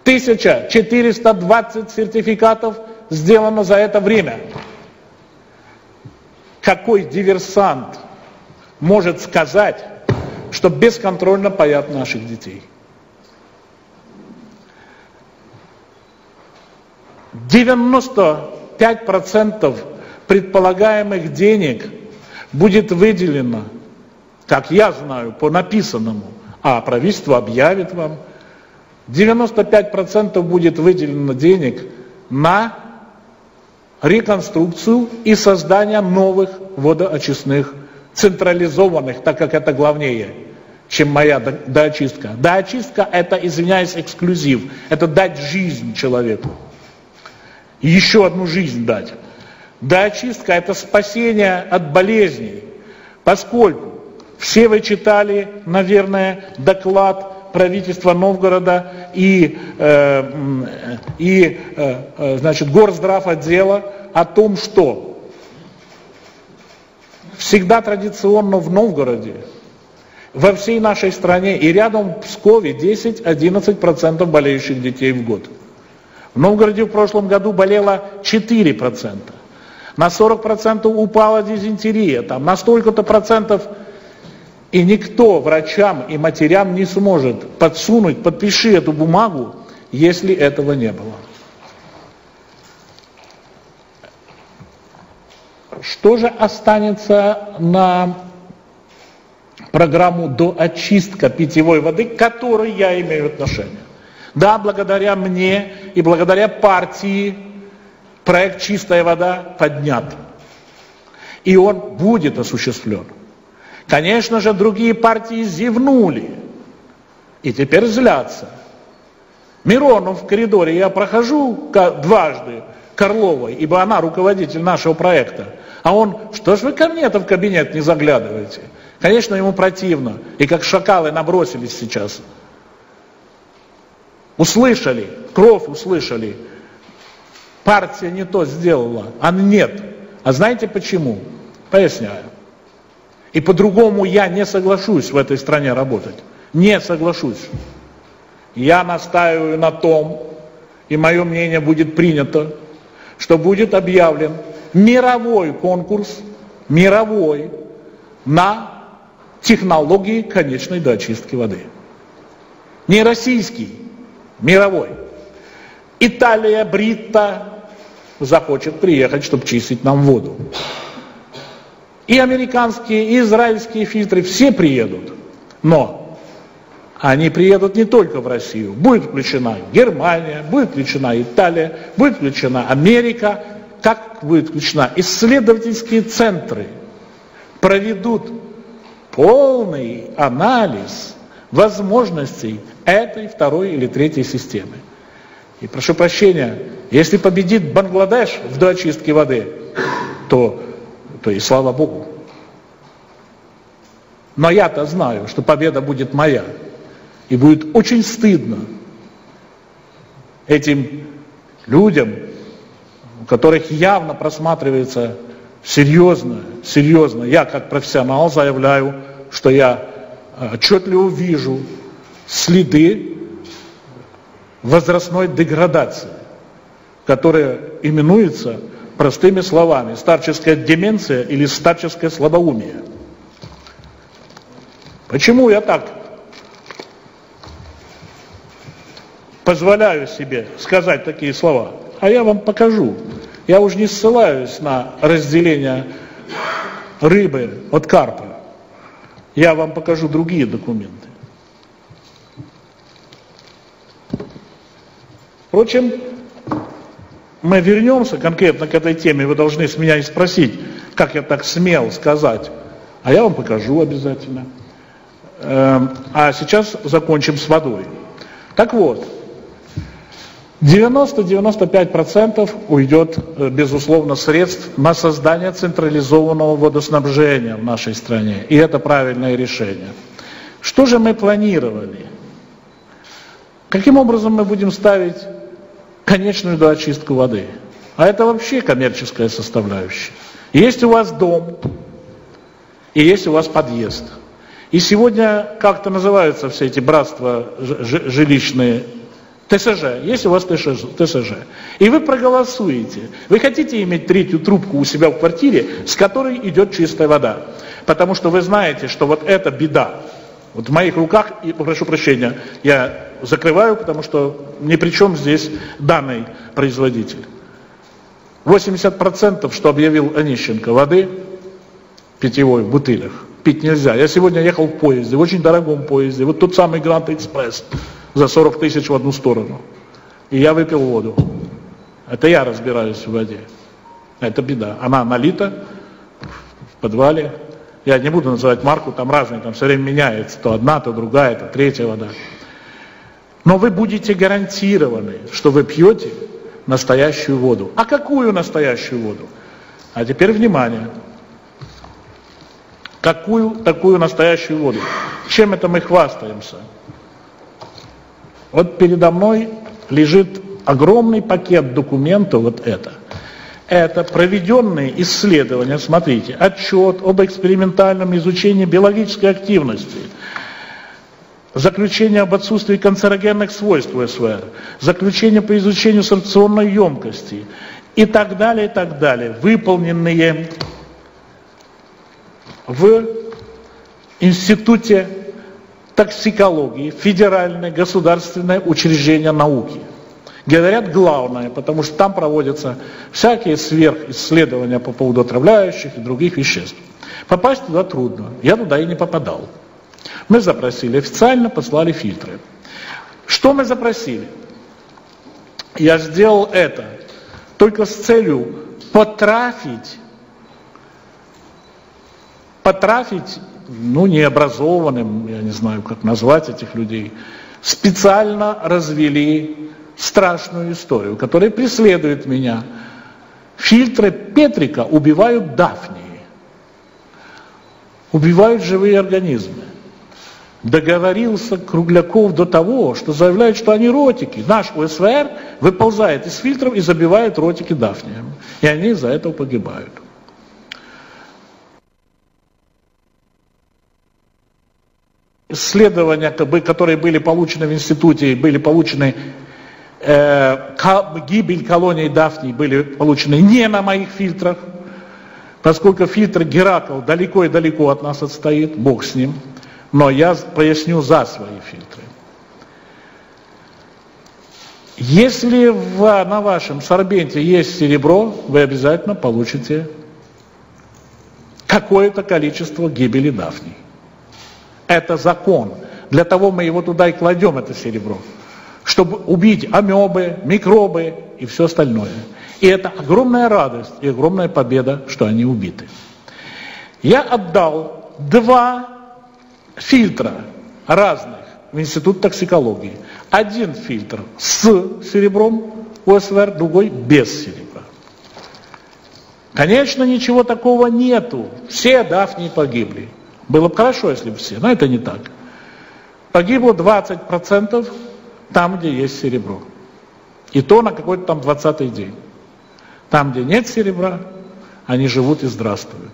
1420 сертификатов сделано за это время. Какой диверсант может сказать, что бесконтрольно поят наших детей? 95% предполагаемых денег будет выделено, как я знаю, по написанному, а правительство объявит вам, 95% будет выделено денег на реконструкцию и создание новых водоочистных централизованных, так как это главнее, чем моя доочистка. Доочистка – это, извиняюсь, эксклюзив. Это дать жизнь человеку. Еще одну жизнь дать. Доочистка – это спасение от болезней. Поскольку все вы читали, наверное, доклад правительства Новгорода и горздравотдела о том, что всегда традиционно в Новгороде, во всей нашей стране и рядом в Пскове 10-11% болеющих детей в год. В Новгороде в прошлом году болело 4%. На 40% упала дизентерия, там, на столько-то процентов. И никто врачам и матерям не сможет подсунуть, подпиши эту бумагу, если этого не было. Что же останется на программу доочистка питьевой воды, к которой я имею отношение? Да, благодаря мне и благодаря партии проект «Чистая вода» поднят. И он будет осуществлен. Конечно же, другие партии зевнули и теперь злятся. Миронов в коридоре я прохожу дважды Карловой, ибо она руководитель нашего проекта. А он, что ж вы ко мне-то в кабинет не заглядываете? Конечно, ему противно. И как шакалы набросились сейчас. Услышали, кровь услышали. Партия не то сделала, а нет. А знаете почему? Поясняю. И по-другому я не соглашусь в этой стране работать. Не соглашусь. Я настаиваю на том, и мое мнение будет принято, что будет объявлен мировой конкурс, мировой, на технологии конечной доочистки воды. Не российский, мировой. Италия, Бритта захочет приехать, чтобы чистить нам воду. И американские, и израильские фильтры все приедут. Но они приедут не только в Россию. Будет включена Германия, будет включена Италия, будет включена Америка. Как будет включена? Исследовательские центры проведут полный анализ возможностей этой второй или третьей системы. И прошу прощения, если победит Бангладеш в доочистке воды, то и слава Богу. Но я-то знаю, что победа будет моя. И будет очень стыдно этим людям, у которых явно просматривается серьезно. Я как профессионал заявляю, что я отчетливо вижу следы возрастной деградации, которая именуется простыми словами старческая деменция или старческое слабоумие. Почему я так позволяю себе сказать такие слова? А я вам покажу. Я уже не ссылаюсь на разделение рыбы от карпа. Я вам покажу другие документы. Впрочем, мы вернемся конкретно к этой теме. Вы должны с меня и спросить, как я так смел сказать. А я вам покажу обязательно. А сейчас закончим с водой. Так вот, 90-95% уйдет, безусловно, средств на создание централизованного водоснабжения в нашей стране. И это правильное решение. Что же мы планировали? Каким образом мы будем ставить конечную доочистку воды? А это вообще коммерческая составляющая. Есть у вас дом, и есть у вас подъезд. И сегодня как-то называются все эти братства жилищные, ТСЖ, есть у вас ТСЖ. И вы проголосуете. Вы хотите иметь третью трубку у себя в квартире, с которой идет чистая вода. Потому что вы знаете, что вот это беда. Вот в моих руках, и прошу прощения, я закрываю, потому что ни при чем здесь данный производитель. 80%, что объявил Онищенко, воды питьевой в бутылях. Пить нельзя. Я сегодня ехал в поезде, в очень дорогом поезде. Вот тот самый Гранд-Экспресс. За 40 тысяч в одну сторону. И я выпил воду. Это я разбираюсь в воде. Это беда. Она налита в подвале. Я не буду называть марку, там разные, там все время меняется, то одна, то другая, то третья вода. Но вы будете гарантированы, что вы пьете настоящую воду. А какую настоящую воду? А теперь внимание. Какую такую настоящую воду? Чем это мы хвастаемся? Вот передо мной лежит огромный пакет документов, вот это. Это проведенные исследования, смотрите, отчет об экспериментальном изучении биологической активности, заключение об отсутствии канцерогенных свойств УСВР, заключение по изучению сорбционной емкости и так далее, выполненные в Институте токсикологии, Федеральное государственное учреждение науки. Говорят, главное, потому что там проводятся всякие сверхисследования по поводу отравляющих и других веществ. Попасть туда трудно. Я туда и не попадал. Мы запросили официально, послали фильтры. Что мы запросили? Я сделал это только с целью потрафить, ну, необразованным, я не знаю, как назвать этих людей, специально развели страшную историю, которая преследует меня. Фильтры Петрика убивают дафнии, убивают живые организмы. Договорился Кругляков до того, что заявляет, что они ротики. Наш УСВР выползает из фильтров и забивает ротики дафнием. И они из-за этого погибают. Исследования, которые были получены в институте, были получены... гибель колонии дафнии были получены не на моих фильтрах, поскольку фильтр Геракл далеко и далеко от нас отстоит, бог с ним, но я поясню за свои фильтры. Если на вашем сорбенте есть серебро, вы обязательно получите какое-то количество гибели дафний. Это закон. Для того мы его туда и кладем, это серебро, чтобы убить амебы, микробы и все остальное. И это огромная радость и огромная победа, что они убиты. Я отдал 2 фильтра разных в Институт токсикологии. 1 фильтр с серебром УСВР, другой без серебра. Конечно, ничего такого нету. Все дафнии погибли. Было бы хорошо, если бы все, но это не так. Погибло 20% там, где есть серебро. И то на какой-то там 20-й день. Там, где нет серебра, они живут и здравствуют.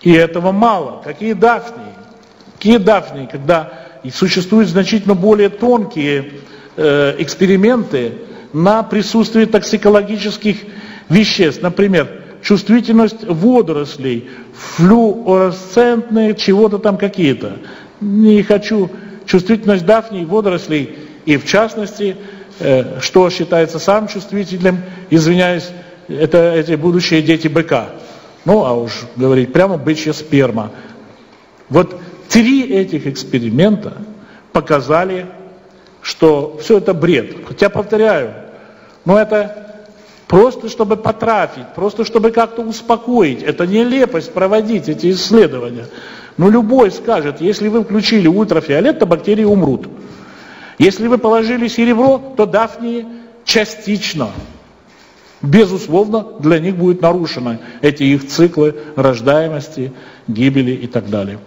И этого мало. Какие дафнии, когда существуют значительно более тонкие эксперименты на присутствие токсикологических веществ. Например, чувствительность водорослей, флюоресцентные, чего-то там какие-то. Не хочу... Чувствительность дафний, водорослей и, в частности, что считается самым чувствительным, извиняюсь, это эти будущие дети быка. Ну, а уж говорить прямо, бычья сперма. Вот 3 этих эксперимента показали, что все это бред. Хотя, повторяю, но это просто чтобы потрафить, просто чтобы как-то успокоить. Это нелепость проводить эти исследования. Но любой скажет, если вы включили ультрафиолет, то бактерии умрут. Если вы положили серебро, то дафнии частично, безусловно, для них будут нарушены эти их циклы рождаемости, гибели и так далее.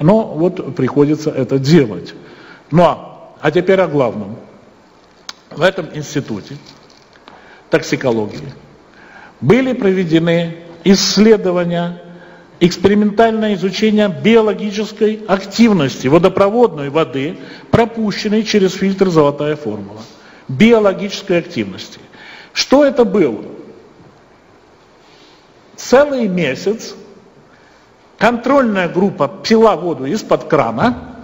Но вот приходится это делать. А теперь о главном. В этом институте токсикологии были проведены исследования, экспериментальное изучение биологической активности водопроводной воды, пропущенной через фильтр «Золотая формула». Биологической активности. Что это было? Целый месяц контрольная группа пила воду из-под крана,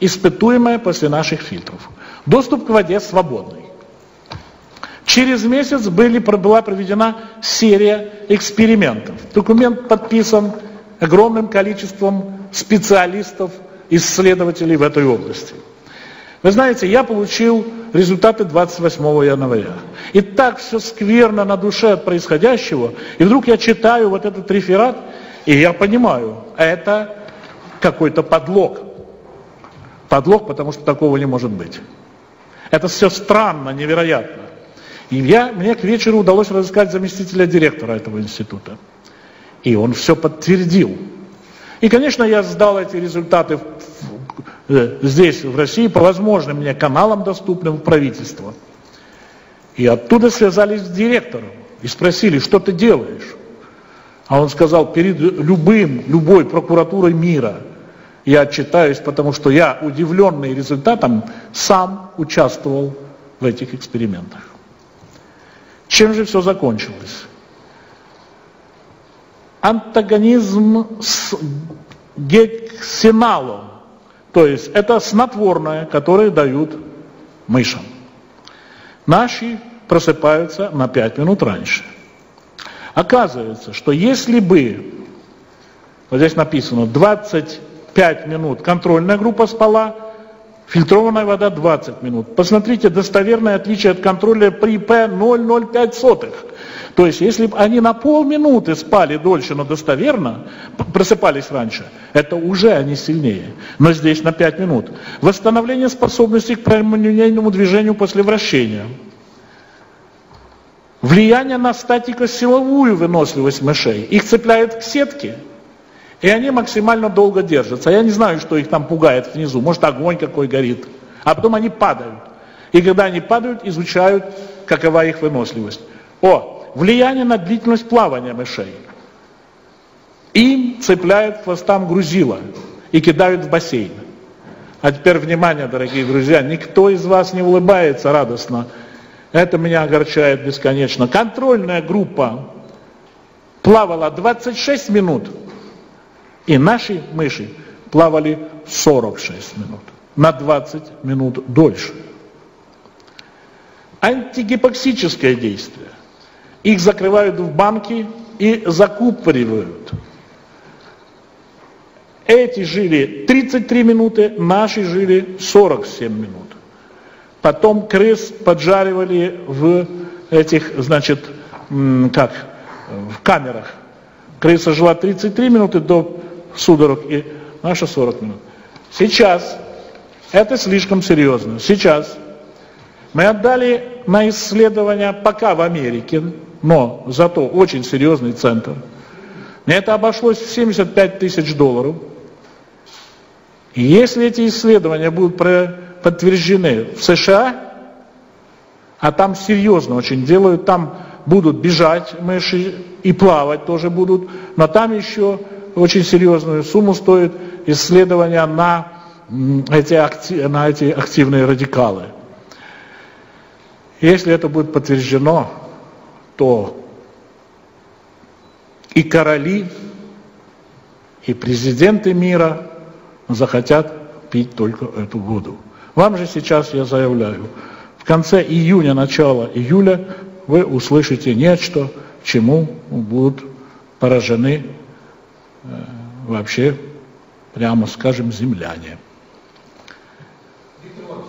испытуемая после наших фильтров. Доступ к воде свободный. Через месяц была проведена серия экспериментов. Документ подписан огромным количеством специалистов, исследователей в этой области. Вы знаете, я получил результаты 28 января. И так все скверно на душе от происходящего. И вдруг я читаю вот этот реферат, И я понимаю, это какой-то подлог. Подлог, потому что такого не может быть. Это все странно, невероятно. И мне к вечеру удалось разыскать заместителя директора этого института. И он все подтвердил. И, конечно, я сдал эти результаты здесь, в России, по возможным мне каналам, доступным в правительство. И оттуда связались с директором и спросили, что ты делаешь? А он сказал, перед любой прокуратурой мира я отчитаюсь, потому что я, удивленный результатом, сам участвовал в этих экспериментах. Чем же все закончилось? Антагонизм с гексиналом, то есть это снотворное, которое дают мышам. Наши просыпаются на 5 минут раньше. Оказывается, что если бы, вот здесь написано, 25 минут контрольная группа спала, фильтрованная вода 20 минут. Посмотрите, достоверное отличие от контроля при P 0,05. То есть, если бы они на полминуты спали дольше, но достоверно, просыпались раньше, это уже они сильнее. Но здесь на 5 минут. Восстановление способности к прямолинейному движению после вращения. Влияние на статико-силовую выносливость мышей. Их цепляют к сетке, и они максимально долго держатся. Я не знаю, что их там пугает внизу. Может, огонь какой горит. А потом они падают. И когда они падают, изучают, какова их выносливость. О, влияние на длительность плавания мышей. Им цепляют хвостам грузила и кидают в бассейн. А теперь внимание, дорогие друзья, никто из вас не улыбается радостно. Это меня огорчает бесконечно. Контрольная группа плавала 26 минут, и наши мыши плавали 46 минут. На 20 минут дольше. Антигипоксическое действие. Их закрывают в банки и закупоривают. Эти жили 33 минуты, наши жили 47 минут. Потом крыс поджаривали в этих, значит, в камерах. Крыса жила 33 минуты до судорог, и наша 40 минут. Сейчас, это слишком серьезно, сейчас мы отдали на исследования пока в Америке, но зато очень серьезный центр. Мне это обошлось в $75 тысяч. И если эти исследования будут подтверждены в США, а там серьезно очень делают, там будут бежать мыши и плавать тоже будут, но там еще очень серьезную сумму стоит исследование на эти активные радикалы. Если это будет подтверждено, то и короли, и президенты мира захотят пить только эту воду. Вам же сейчас я заявляю, в конце июня, начало июля вы услышите нечто, чему будут поражены вообще, прямо скажем, земляне.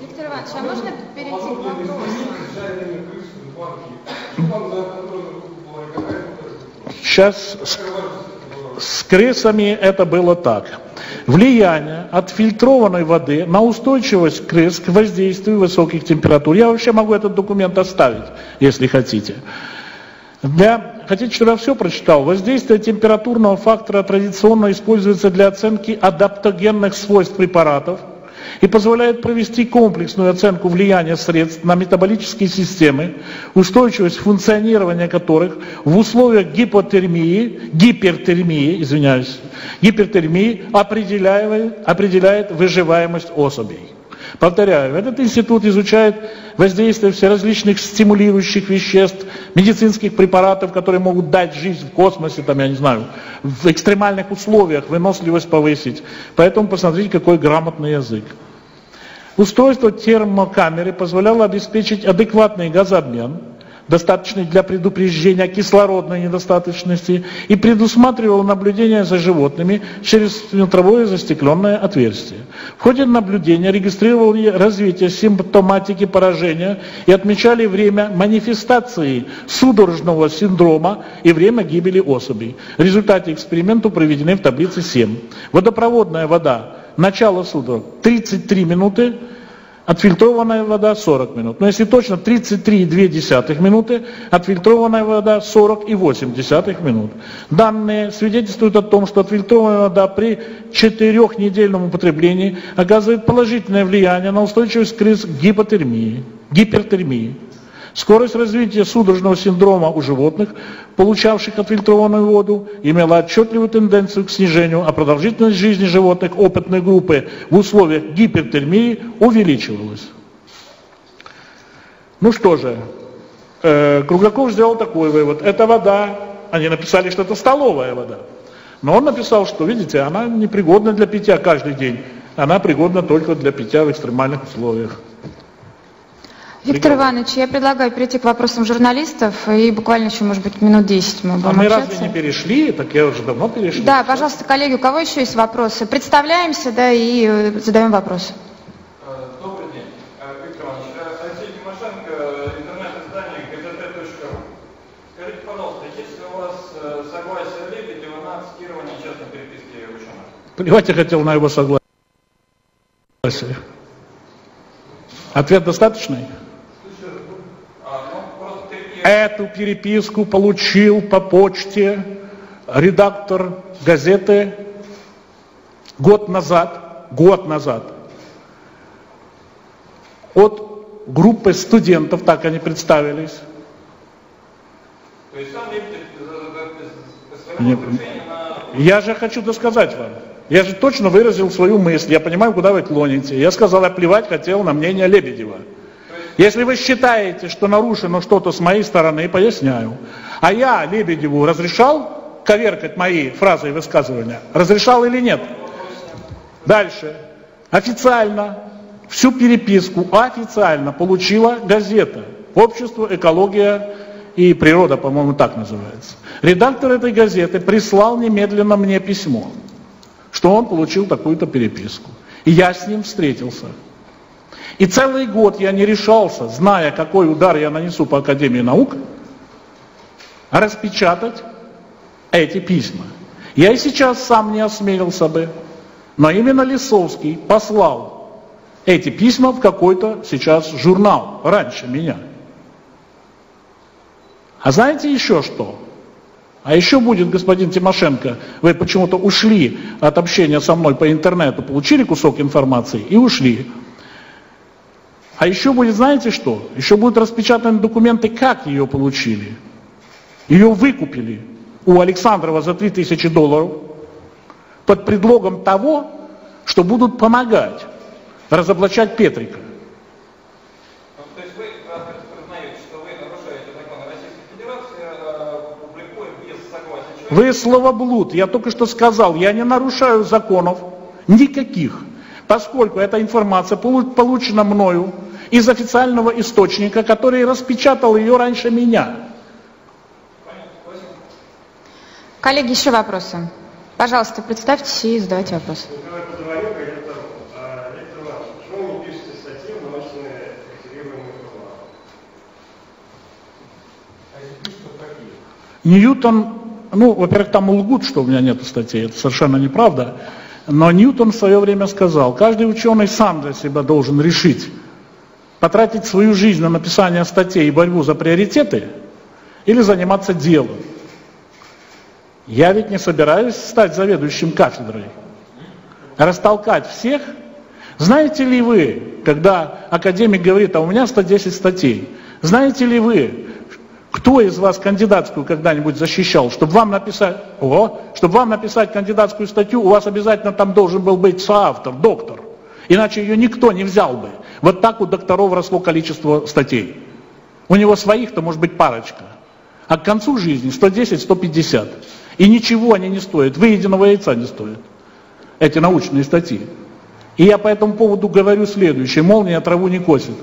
Виктор Иванович, а можно перейти к вопросу? Сейчас с крысами это было так. Влияние от фильтрованной воды на устойчивость крыс к воздействию высоких температур. Я вообще могу этот документ оставить, если хотите. Хотите, чтобы я все прочитал? Воздействие температурного фактора традиционно используется для оценки адаптогенных свойств препаратов и позволяет провести комплексную оценку влияния средств на метаболические системы, устойчивость функционирования которых в условиях гипертермии определяет выживаемость особей. Повторяю, этот институт изучает воздействие всеразличных стимулирующих веществ, медицинских препаратов, которые могут дать жизнь в космосе, там, я не знаю, в экстремальных условиях, выносливость повысить. Поэтому посмотрите, какой грамотный язык. Устройство термокамеры позволяло обеспечить адекватный газообмен, достаточный для предупреждения кислородной недостаточности, и предусматривал наблюдение за животными через внутровое застекленное отверстие. В ходе наблюдения регистрировали развитие симптоматики поражения и отмечали время манифестации судорожного синдрома и время гибели особей. Результаты эксперимента приведены в таблице 7. Водопроводная вода. Начало судорог 33 минуты. Отфильтрованная вода 40 минут. Но если точно, 33,2 минуты, отфильтрованная вода 40,8 минут. Данные свидетельствуют о том, что отфильтрованная вода при 4-недельном употреблении оказывает положительное влияние на устойчивость крыс к гипертермии. Скорость развития судорожного синдрома у животных, получавших отфильтрованную воду, имела отчетливую тенденцию к снижению, а продолжительность жизни животных опытной группы в условиях гипертермии увеличивалась. Ну что же, Кругликов сделал такой вывод. Эта вода, они написали, что это столовая вода, но он написал, что, видите, она непригодна для питья каждый день, она пригодна только для питья в экстремальных условиях. Виктор Иванович, я предлагаю перейти к вопросам журналистов, и буквально еще, может быть, минут 10 мы будем общаться. А мы разве не перешли? Так я уже давно перешла. Да, пожалуйста, коллеги, у кого еще есть вопросы? Представляемся, да, и задаем вопросы. Добрый день, Виктор Иванович. Алексей Тимошенко, интернет-издание gzt.ru. Скажите, пожалуйста, есть ли у вас согласие Лебедева на цитирование частной переписки ученых? Плевать я хотел на его согласие. Ответ достаточный? Эту переписку получил по почте редактор газеты год назад, от группы студентов, так они представились. Я же хочу досказать вам. Я же точно выразил свою мысль, я понимаю, куда вы клоните. Я сказал, я плевать хотел на мнение Лебедева. Если вы считаете, что нарушено что-то с моей стороны, поясняю. А я Лебедеву разрешал коверкать мои фразы и высказывания? Разрешал или нет? Дальше. Официально, всю переписку официально получила газета «Общество, экология и природа», по-моему, так называется. Редактор этой газеты прислал немедленно мне письмо, что он получил такую-то переписку. И я с ним встретился. И целый год я не решался, зная, какой удар я нанесу по Академии наук, распечатать эти письма. Я и сейчас сам не осмелился бы, но именно Лисовский послал эти письма в какой-то сейчас журнал, раньше меня. А знаете еще что? А еще будет, господин Тимошенко, вы почему-то ушли от общения со мной по интернету, получили кусок информации и ушли. А еще будет, знаете что? Еще будут распечатаны документы, как ее получили. Ее выкупили у Александрова за $3000 под предлогом того, что будут помогать разоблачать Петрика. Вы словоблуд, я только что сказал, я не нарушаю законов никаких, поскольку эта информация получена мною из официального источника, который распечатал ее раньше меня. Коллеги, еще вопросы? Пожалуйста, представьтесь и задавайте вопрос. Ньютон... Ну, во-первых, там лгут, что у меня нет статей, это совершенно неправда. Но Ньютон в свое время сказал, каждый ученый сам для себя должен решить, потратить свою жизнь на написание статей и борьбу за приоритеты или заниматься делом. Я ведь не собираюсь стать заведующим кафедрой, растолкать всех. Знаете ли вы, когда академик говорит, а у меня 110 статей, знаете ли вы, кто из вас кандидатскую когда-нибудь защищал? Чтобы вам написать кандидатскую статью, у вас обязательно там должен был быть соавтор, доктор. Иначе ее никто не взял бы. Вот так у докторов росло количество статей. У него своих-то может быть парочка. А к концу жизни 110-150. И ничего они не стоят, выеденного яйца не стоят. Эти научные статьи. И я по этому поводу говорю следующее. Молния траву не косит.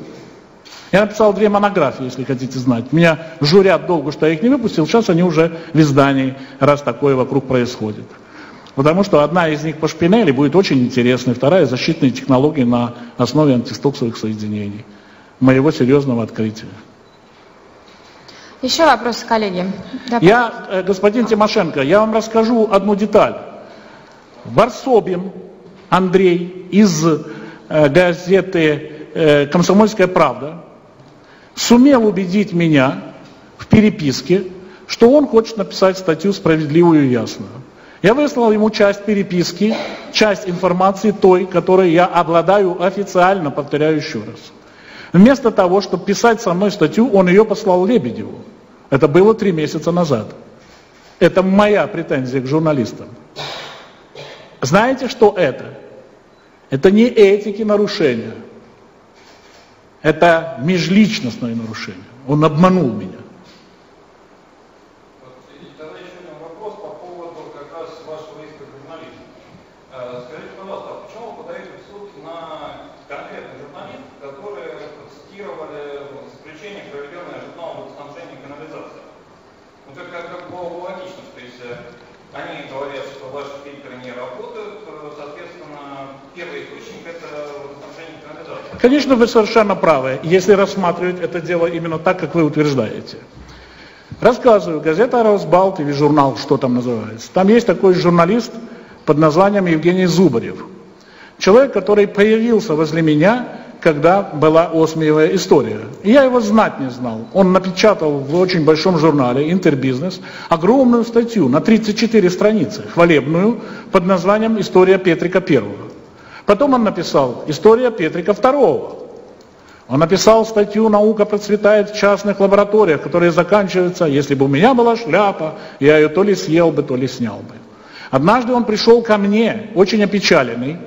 Я написал 2 монографии, если хотите знать. Меня журят долго, что я их не выпустил. Сейчас они уже в издании, раз такое вокруг происходит. Потому что одна из них по Шпинели будет очень интересной, вторая — защитные технологии на основе антистоксовых соединений. Моего серьезного открытия. Еще вопросы, коллеги? Да, я, господин Тимошенко, я вам расскажу одну деталь. Варсобин Андрей из газеты «Комсомольская правда» сумел убедить меня в переписке, что он хочет написать статью справедливую и ясную. Я выслал ему часть переписки, часть информации той, которой я обладаю официально, повторяю еще раз. Вместо того, чтобы писать со мной статью, он ее послал Лебедеву. Это было 3 месяца назад. Это моя претензия к журналистам. Знаете, что это? Это не этики нарушения. Это межличностное нарушение. Он обманул меня. Конечно, вы совершенно правы, если рассматривать это дело именно так, как вы утверждаете. Рассказываю, газета «Росбалт» или журнал, что там называется. Там есть такой журналист под названием Евгений Зубарев. Человек, который появился возле меня, когда была осмиевая история. И я его знать не знал. Он напечатал в очень большом журнале «Интербизнес» огромную статью на 34 страницы, хвалебную, под названием «История Петрика I». Потом он написал «История Петрика II». Он написал статью «Наука процветает в частных лабораториях», которые заканчиваются «Если бы у меня была шляпа, я ее то ли съел бы, то ли снял бы». Однажды он пришел ко мне, очень опечаленный,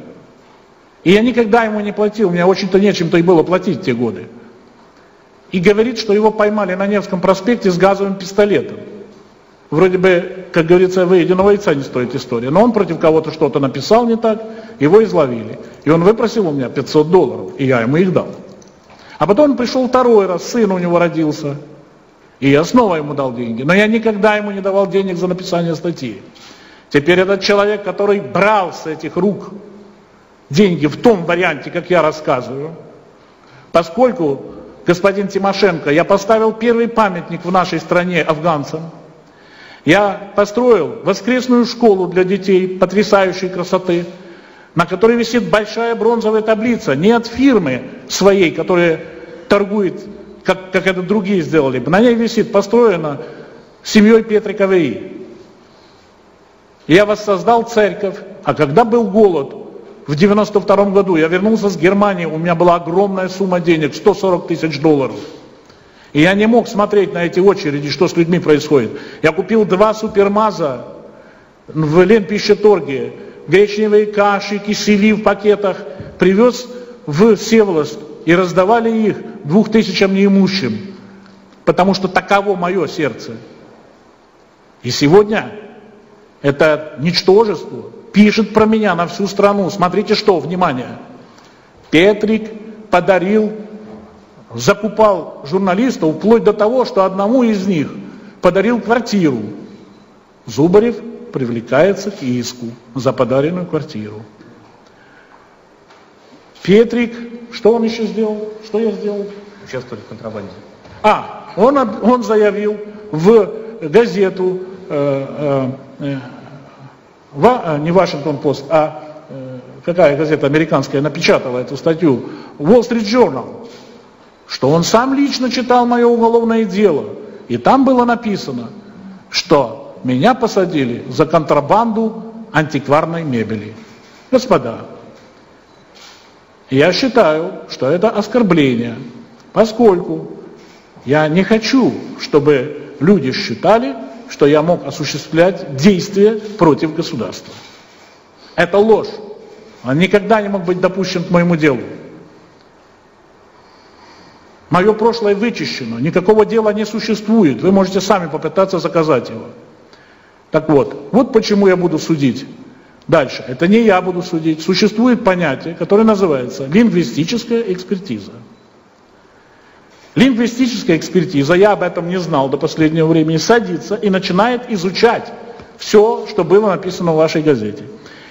и я никогда ему не платил, у меня очень-то нечем-то и было платить в те годы. И говорит, что его поймали на Невском проспекте с газовым пистолетом. Вроде бы, как говорится, выеденного яйца не стоит история. Но он против кого-то что-то написал не так, его изловили. И он выпросил у меня $500, и я ему их дал. А потом он пришел второй раз, сын у него родился, и я снова ему дал деньги. Но я никогда ему не давал денег за написание статьи. Теперь этот человек, который брал с этих рук деньги в том варианте, как я рассказываю, поскольку, господин Тимошенко, я поставил первый памятник в нашей стране афганцам, я построил воскресную школу для детей потрясающей красоты, на которой висит большая бронзовая таблица, не от фирмы своей, которая торгует, как это другие сделали бы. На ней висит «Построено семьей Петрика В.И.». Я воссоздал церковь, а когда был голод в 92 году, я вернулся с Германии, у меня была огромная сумма денег, $140 тысяч. И я не мог смотреть на эти очереди, что с людьми происходит. Я купил 2 супермаза в Ленпищеторге, гречневые каши, кисели в пакетах, привез в Всеволожск и раздавали их 2000 неимущим, потому что таково мое сердце. И сегодня это ничтожество пишет про меня на всю страну. Смотрите что, внимание, Петрик подарил, закупал журналистов, вплоть до того, что одному из них подарил квартиру. Зубарев привлекается к иску за подаренную квартиру. Петрик, что он еще сделал? Что я сделал? Участвовали в контрабанде. Он заявил в газету, не Вашингтон-Пост, какая газета американская напечатала эту статью, Wall Street Journal, что он сам лично читал мое уголовное дело. И там было написано, что меня посадили за контрабанду антикварной мебели. Господа, я считаю, что это оскорбление, поскольку я не хочу, чтобы люди считали, что я мог осуществлять действия против государства. Это ложь. Он никогда не мог быть допущен к моему делу. Мое прошлое вычищено, никакого дела не существует, вы можете сами попытаться заказать его. Так вот, вот почему я буду судить. Дальше, это не я буду судить, существует понятие, которое называется лингвистическая экспертиза. Лингвистическая экспертиза, я об этом не знал до последнего времени, садится и начинает изучать все, что было написано в вашей газете.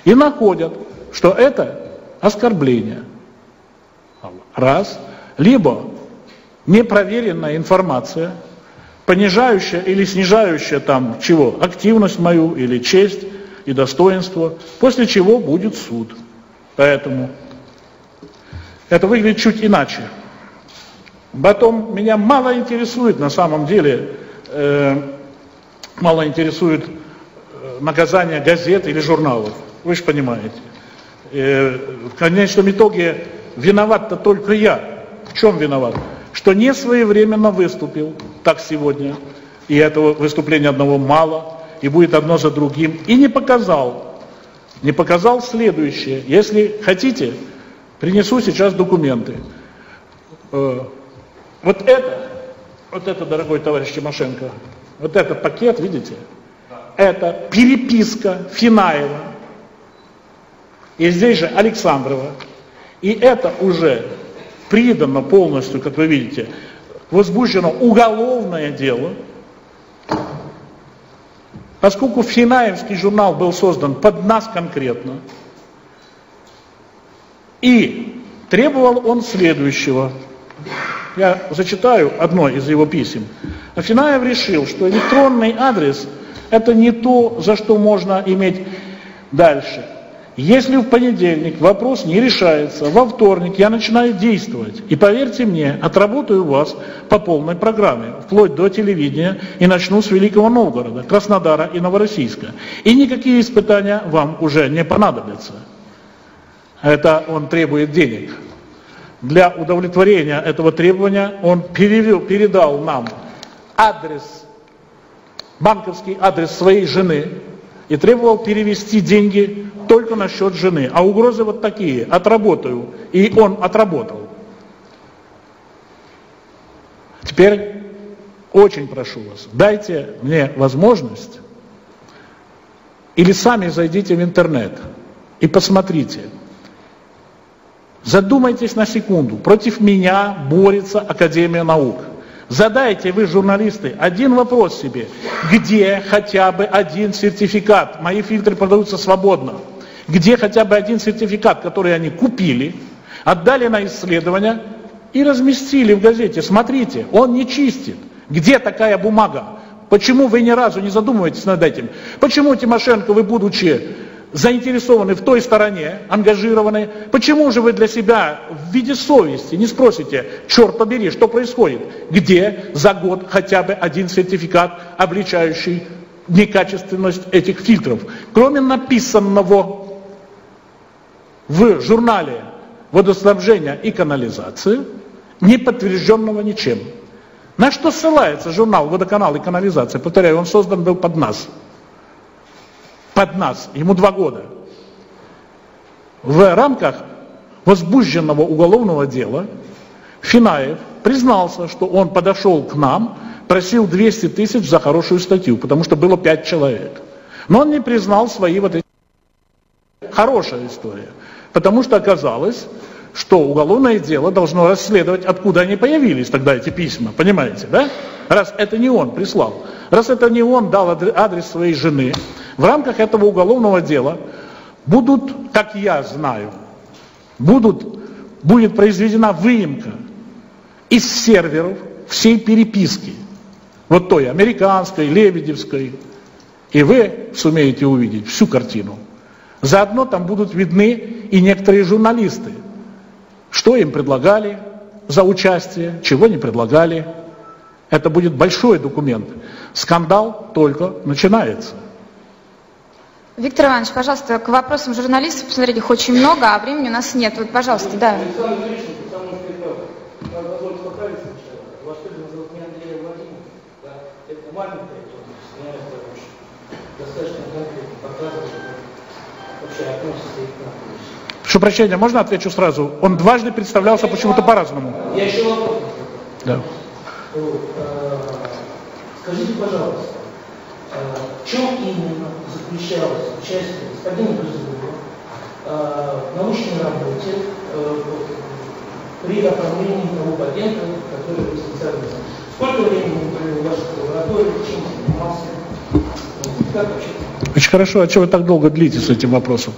И находят, что это оскорбление. Раз. Либо непроверенная информация, понижающая или снижающая там чего? Активность мою или честь и достоинство, после чего будет суд. Поэтому это выглядит чуть иначе. Потом меня мало интересует на самом деле, мало интересует наказание газет или журналов. Вы же понимаете. В конечном итоге виноват-то только я. В чем виноват? Что не своевременно выступил, так сегодня, и этого выступления одного мало, и будет одно за другим, и не показал. Не показал следующее. Если хотите, принесу сейчас документы. Вот это, дорогой товарищ Тимошенко, вот этот пакет, видите? Это переписка Финаева, и здесь же Александрова, и это уже придано полностью, как вы видите, возбуждено уголовное дело. Поскольку Финаевский журнал был создан под нас конкретно, и требовал он следующего. Я зачитаю одно из его писем. Финаев решил, что электронный адрес – это не то, за что можно иметь дальше. Если в понедельник вопрос не решается, во вторник я начинаю действовать. И поверьте мне, отработаю вас по полной программе, вплоть до телевидения, и начну с Великого Новгорода, Краснодара и Новороссийска. И никакие испытания вам уже не понадобятся. Это он требует денег. Для удовлетворения этого требования он передал нам адрес, банковский адрес своей жены и требовал перевести деньги только на счет жены. А угрозы вот такие: отработаю. И он отработал. Теперь очень прошу вас, дайте мне возможность или сами зайдите в интернет и посмотрите. Задумайтесь на секунду, против меня борется Академия наук. Задайте вы, журналисты, один вопрос себе: где хотя бы один сертификат? Мои фильтры продаются свободно. Где хотя бы один сертификат, который они купили, отдали на исследование и разместили в газете? Смотрите, он не чистит. Где такая бумага? Почему вы ни разу не задумываетесь над этим? Почему, Тимошенко, вы, будучи заинтересованы в той стороне, ангажированы, почему же вы для себя в виде совести не спросите, черт побери, что происходит? Где за год хотя бы один сертификат, обличающий некачественность этих фильтров? Кроме написанного в журнале водоснабжения и канализации, не подтвержденного ничем. На что ссылается журнал «Водоканал и канализация»? Повторяю, он создан был под нас. Под нас, ему 2 года. В рамках возбужденного уголовного дела Финаев признался, что он подошел к нам, просил 200 тысяч за хорошую статью, потому что было 5 человек. Но он не признал свои вот эти... Хорошая история. Потому что оказалось, что уголовное дело должно расследовать, откуда они появились тогда, эти письма, понимаете, да? Раз это не он прислал, раз это не он дал адрес своей жены, в рамках этого уголовного дела будут, как я знаю, будет произведена выемка из серверов всей переписки, вот той американской, лебедевской, и вы сумеете увидеть всю картину. Заодно там будут видны и некоторые журналисты, что им предлагали за участие, чего не предлагали. Это будет большой документ. Скандал только начинается. Виктор Иванович, пожалуйста, к вопросам журналистов, посмотрите, их очень много, а времени у нас нет. Вот, пожалуйста, да. Александр Ильич, потому что это, позвольте поправить сначала, ваш тезис зовут не Андрея Владимировича, да, это маленькая трудность, но это очень достаточно конкретно показывает, как вообще относится и к нам. Прошу прощения, можно отвечу сразу? Он дважды представлялся почему-то по-разному. Я еще вопрос. Да. Скажите, пожалуйста, в чем именно заключалось участие господина Грызлова в научной работе при оформлении того патента, который вы создали? готовили, чем занимался. Как вообще? Очень хорошо. А чего вы так долго длитесь с этим вопросом?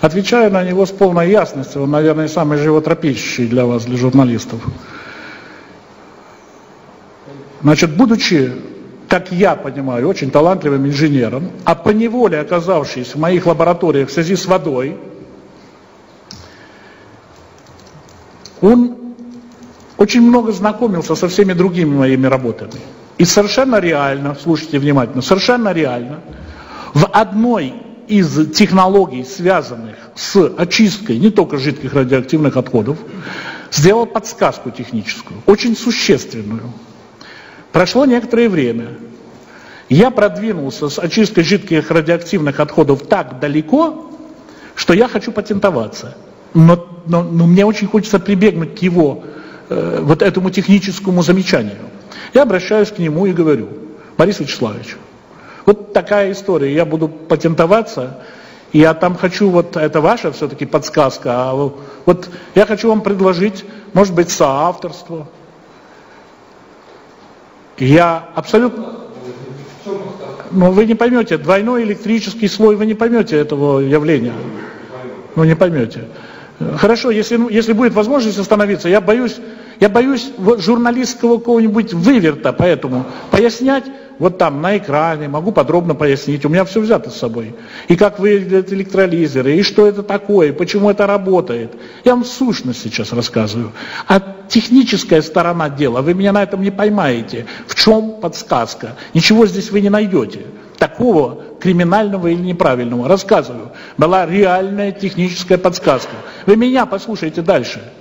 Отвечаю на него с полной ясностью. Он, наверное, самый животрепещущий для вас, для журналистов. Значит, будучи, как я понимаю, очень талантливым инженером, а поневоле оказавшись в моих лабораториях в связи с водой, он очень много знакомился со всеми другими моими работами. И совершенно реально, слушайте внимательно, совершенно реально, в одной из технологий, связанных с очисткой не только жидких радиоактивных отходов, сделал подсказку техническую, очень существенную. Прошло некоторое время. Я продвинулся с очисткой жидких радиоактивных отходов так далеко, что я хочу патентоваться. Но мне очень хочется прибегнуть к его, вот этому техническому замечанию. Я обращаюсь к нему и говорю: Борис Вячеславович, вот такая история, я буду патентоваться, и я там хочу, вот это ваша все-таки подсказка, а вот я хочу вам предложить, может быть, соавторство. Я абсолютно... Но вы не поймете, двойной электрический слой, вы не поймете этого явления. Ну, не поймете. Хорошо, если будет возможность остановиться, я боюсь журналистского какого-нибудь выверта, поэтому пояснять вот там на экране, могу подробно пояснить, у меня все взято с собой. И как выглядят электролизеры, и что это такое, почему это работает. Я вам сущность сейчас рассказываю. А техническая сторона дела, вы меня на этом не поймаете. В чем подсказка? Ничего здесь вы не найдете такого криминального или неправильного. Рассказываю. Была реальная техническая подсказка. Вы меня послушайте дальше.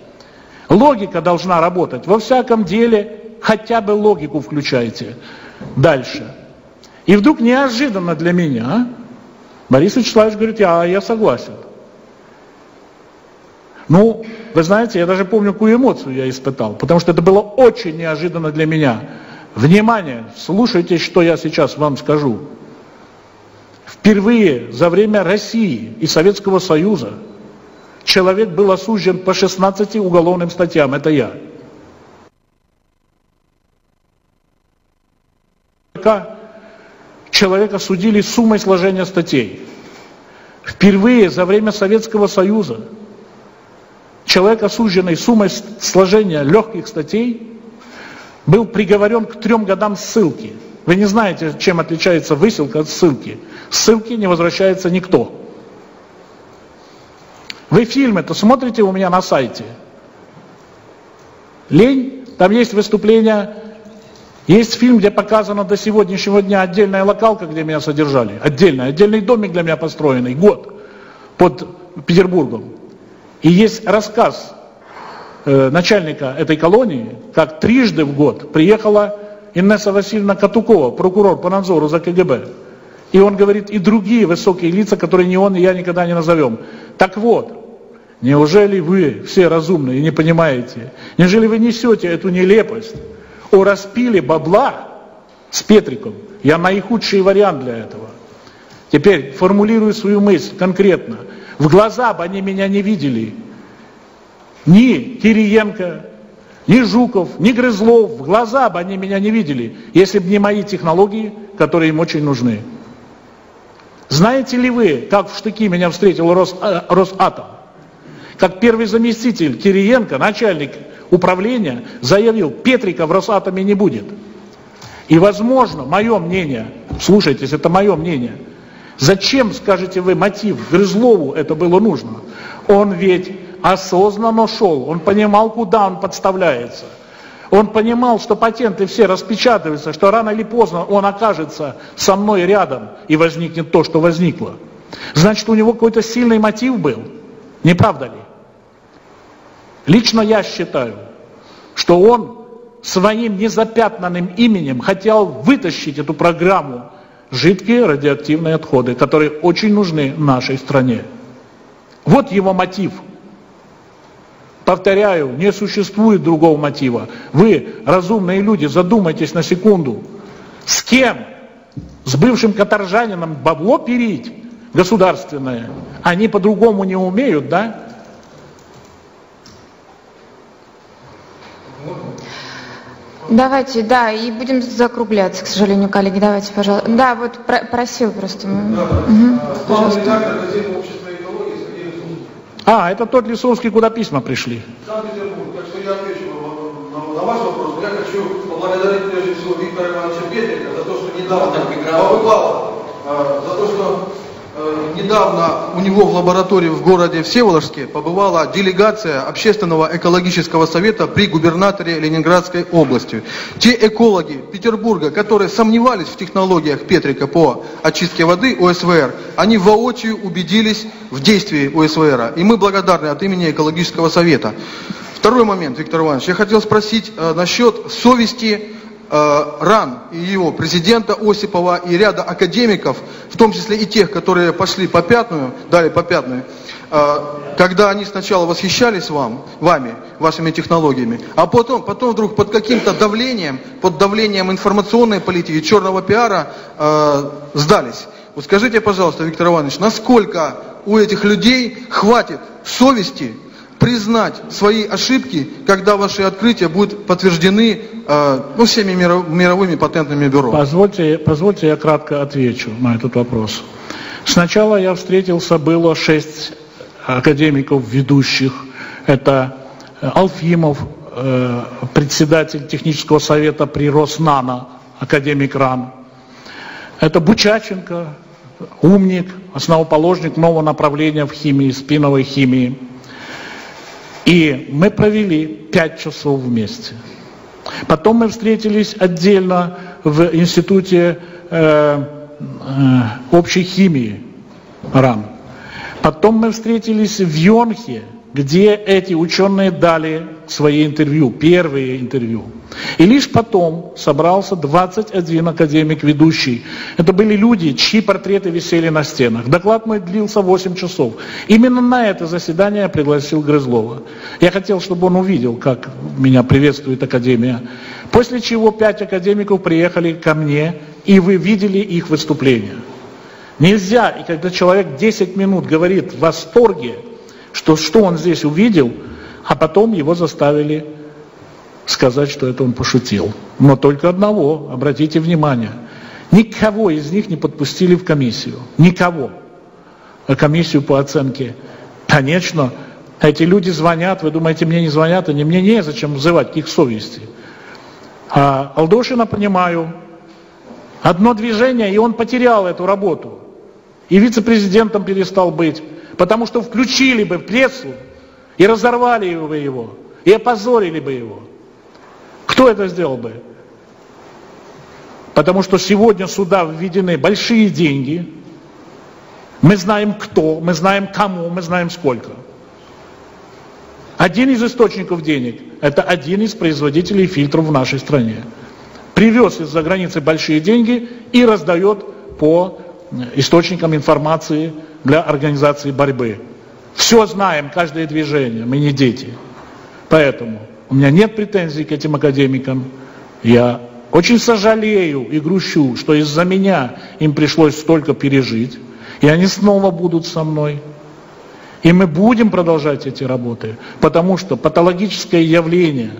Логика должна работать. Во всяком деле хотя бы логику включайте. Дальше. И вдруг неожиданно для меня Борис Вячеславович говорит: я согласен. Ну, вы знаете, я даже помню, какую эмоцию я испытал, потому что это было очень неожиданно для меня. Внимание, слушайте, что я сейчас вам скажу. Впервые за время России и Советского Союза человек был осужден по 16 уголовным статьям. Это я. Человека судили с суммой сложения статей. Впервые за время Советского Союза человек, осужденный суммой сложения легких статей, был приговорен к 3 годам ссылки. Вы не знаете, чем отличается высылка от ссылки. Ссылки не возвращается никто. Вы фильмы-то смотрите у меня на сайте. Лень, там есть выступление, есть фильм, где показана до сегодняшнего дня отдельная локалка, где меня содержали. Отдельный домик для меня построенный, год, под Петербургом. И есть рассказ начальника этой колонии, как трижды в год приехала Инесса Васильевна Катукова, прокурор по надзору за КГБ. И он говорит, и другие высокие лица, которые ни он, ни я никогда не назовем. Так вот, неужели вы все разумные и не понимаете, неужели вы несете эту нелепость о распиле бабла с Петриком? Я наихудший вариант для этого. Теперь формулирую свою мысль конкретно. В глаза бы они меня не видели. Ни Кириенко, ни Жуков, ни Грызлов, в глаза бы они меня не видели, если бы не мои технологии, которые им очень нужны. Знаете ли вы, как в штыки меня встретил Росатом? Как первый заместитель Кириенко, начальник управления, заявил: Петрика в Росатоме не будет. И возможно, мое мнение, слушайтесь, это мое мнение, зачем, скажете вы, мотив Грызлову это было нужно? Он ведь осознанно шел, он понимал, куда он подставляется. Он понимал, что патенты все распечатываются, что рано или поздно он окажется со мной рядом и возникнет то, что возникло. Значит, у него какой-то сильный мотив был, не правда ли? Лично я считаю, что он своим незапятнанным именем хотел вытащить эту программу «Жидкие радиоактивные отходы», которые очень нужны нашей стране. Вот его мотив. Повторяю, не существует другого мотива. Вы, разумные люди, задумайтесь на секунду. С кем? С бывшим каторжанином бабло пилить государственное? Они по-другому не умеют, да? Давайте, да, и будем закругляться, к сожалению, коллеги. Давайте, пожалуйста. Да, вот просил просто. Пожалуйста. А, это тот Лисовский, куда письма пришли. Санкт-Петербург, так что я отвечу на ваш вопрос. Я хочу поблагодарить прежде всего Виктора Ивановича Петрика за то, что недавно побывал, за то, что недавно у него в лаборатории в городе Всеволожске побывала делегация Общественного экологического совета при губернаторе Ленинградской области. Те экологи Петербурга, которые сомневались в технологиях Петрика по очистке воды УСВР, они воочию убедились в действии УСВР. И мы благодарны от имени экологического совета. Второй момент, Виктор Иванович, я хотел спросить насчет совести РАН и его президента Осипова и ряда академиков, в том числе и тех, которые пошли по пятную, дали по пятную, когда они сначала восхищались вами, вашими технологиями, а потом вдруг под каким-то давлением, под давлением информационной политики, черного пиара сдались. Вот скажите, пожалуйста, Виктор Иванович, насколько у этих людей хватит совести признать свои ошибки, когда ваши открытия будут подтверждены всеми мировыми патентными бюро? Позвольте, я кратко отвечу на этот вопрос. Сначала я встретился, было 6 академиков ведущих. Это Алфимов, председатель технического совета при Роснано, академик РАН. Это Бучаченко, умник, основоположник нового направления в химии, спиновой химии. И мы провели 5 часов вместе. Потом мы встретились отдельно в Институте общей химии РАН. Потом мы встретились в Йонхе, где эти ученые дали свои интервью, первые интервью. И лишь потом собрался 21 академик ведущий. Это были люди, чьи портреты висели на стенах. Доклад мой длился 8 часов. Именно на это заседание я пригласил Грызлова. Я хотел, чтобы он увидел, как меня приветствует академия. После чего 5 академиков приехали ко мне, и вы видели их выступления. Нельзя, и когда человек 10 минут говорит в восторге, что он здесь увидел, а потом его заставили сказать, что это он пошутил. Но только одного, обратите внимание, никого из них не подпустили в комиссию. Никого. Комиссию по оценке. Конечно, эти люди звонят, вы думаете, мне не звонят, они мне незачем взывать к их совести. А Алдошина, понимаю, одно движение, и он потерял эту работу. И вице-президентом перестал быть. Потому что включили бы прессу и разорвали бы его, и опозорили бы его. Кто это сделал бы? Потому что сегодня сюда введены большие деньги. Мы знаем кто, мы знаем кому, мы знаем сколько. Один из источников денег – это один из производителей фильтров в нашей стране. Привез из-за границы большие деньги и раздает по источникам информации для организации борьбы. Все знаем, каждое движение, мы не дети. Поэтому у меня нет претензий к этим академикам. Я очень сожалею и грущу, что из-за меня им пришлось столько пережить. И они снова будут со мной. И мы будем продолжать эти работы, потому что патологическое явление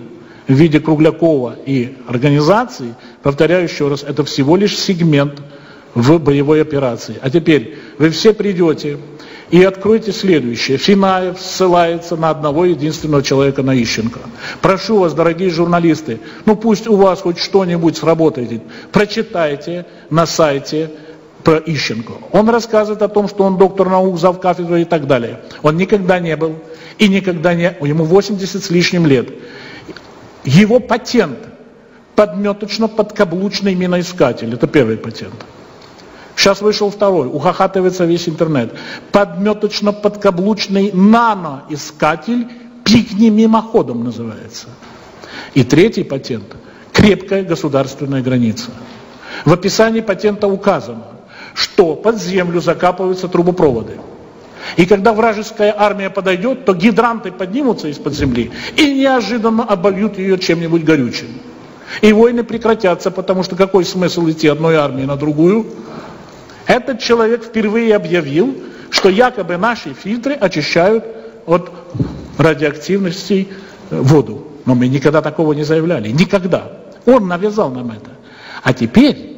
в виде Круглякова и организации, повторяю еще раз, это всего лишь сегмент в боевой операции. А теперь вы все придете и откройте следующее. Финаев ссылается на одного единственного человека, на Ищенко. Прошу вас, дорогие журналисты, пусть у вас хоть что-нибудь сработает. Прочитайте на сайте про Ищенко. Он рассказывает о том, что он доктор наук, завкафедрой и так далее. Он никогда не был и никогда не... Ему 80 с лишним лет. Его патент подметочно-подкаблучный миноискатель. Это первый патент. Сейчас вышел второй, ухахатывается весь интернет. Подметочно-подкаблучный наноискатель, пикни мимоходом называется. И третий патент – крепкая государственная граница. В описании патента указано, что под землю закапываются трубопроводы. И когда вражеская армия подойдет, то гидранты поднимутся из-под земли и неожиданно обольют ее чем-нибудь горючим. И войны прекратятся, потому что какой смысл идти одной армии на другую? Этот человек впервые объявил, что якобы наши фильтры очищают от радиоактивности воду. Но мы никогда такого не заявляли. Никогда. Он навязал нам это. А теперь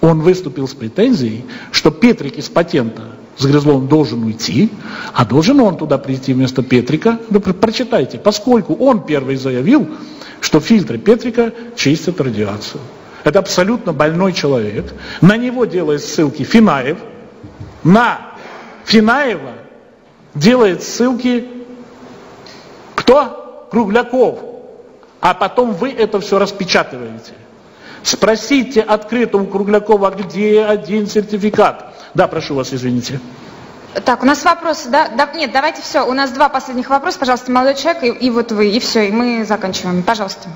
он выступил с претензией, что Петрик из патента с Грызловым должен уйти, а должен он туда прийти вместо Петрика. Ну, прочитайте, поскольку он первый заявил, что фильтры Петрика чистят радиацию. Это абсолютно больной человек. На него делает ссылки Финаев. На Финаева делает ссылки кто? Кругляков. А потом вы это все распечатываете. Спросите открыто у Круглякова, где один сертификат. Да, прошу вас, извините. Так, у нас вопросы, да? Нет, давайте все. У нас два последних вопроса. Пожалуйста, молодой человек и вот вы. И все, и мы заканчиваем. Пожалуйста.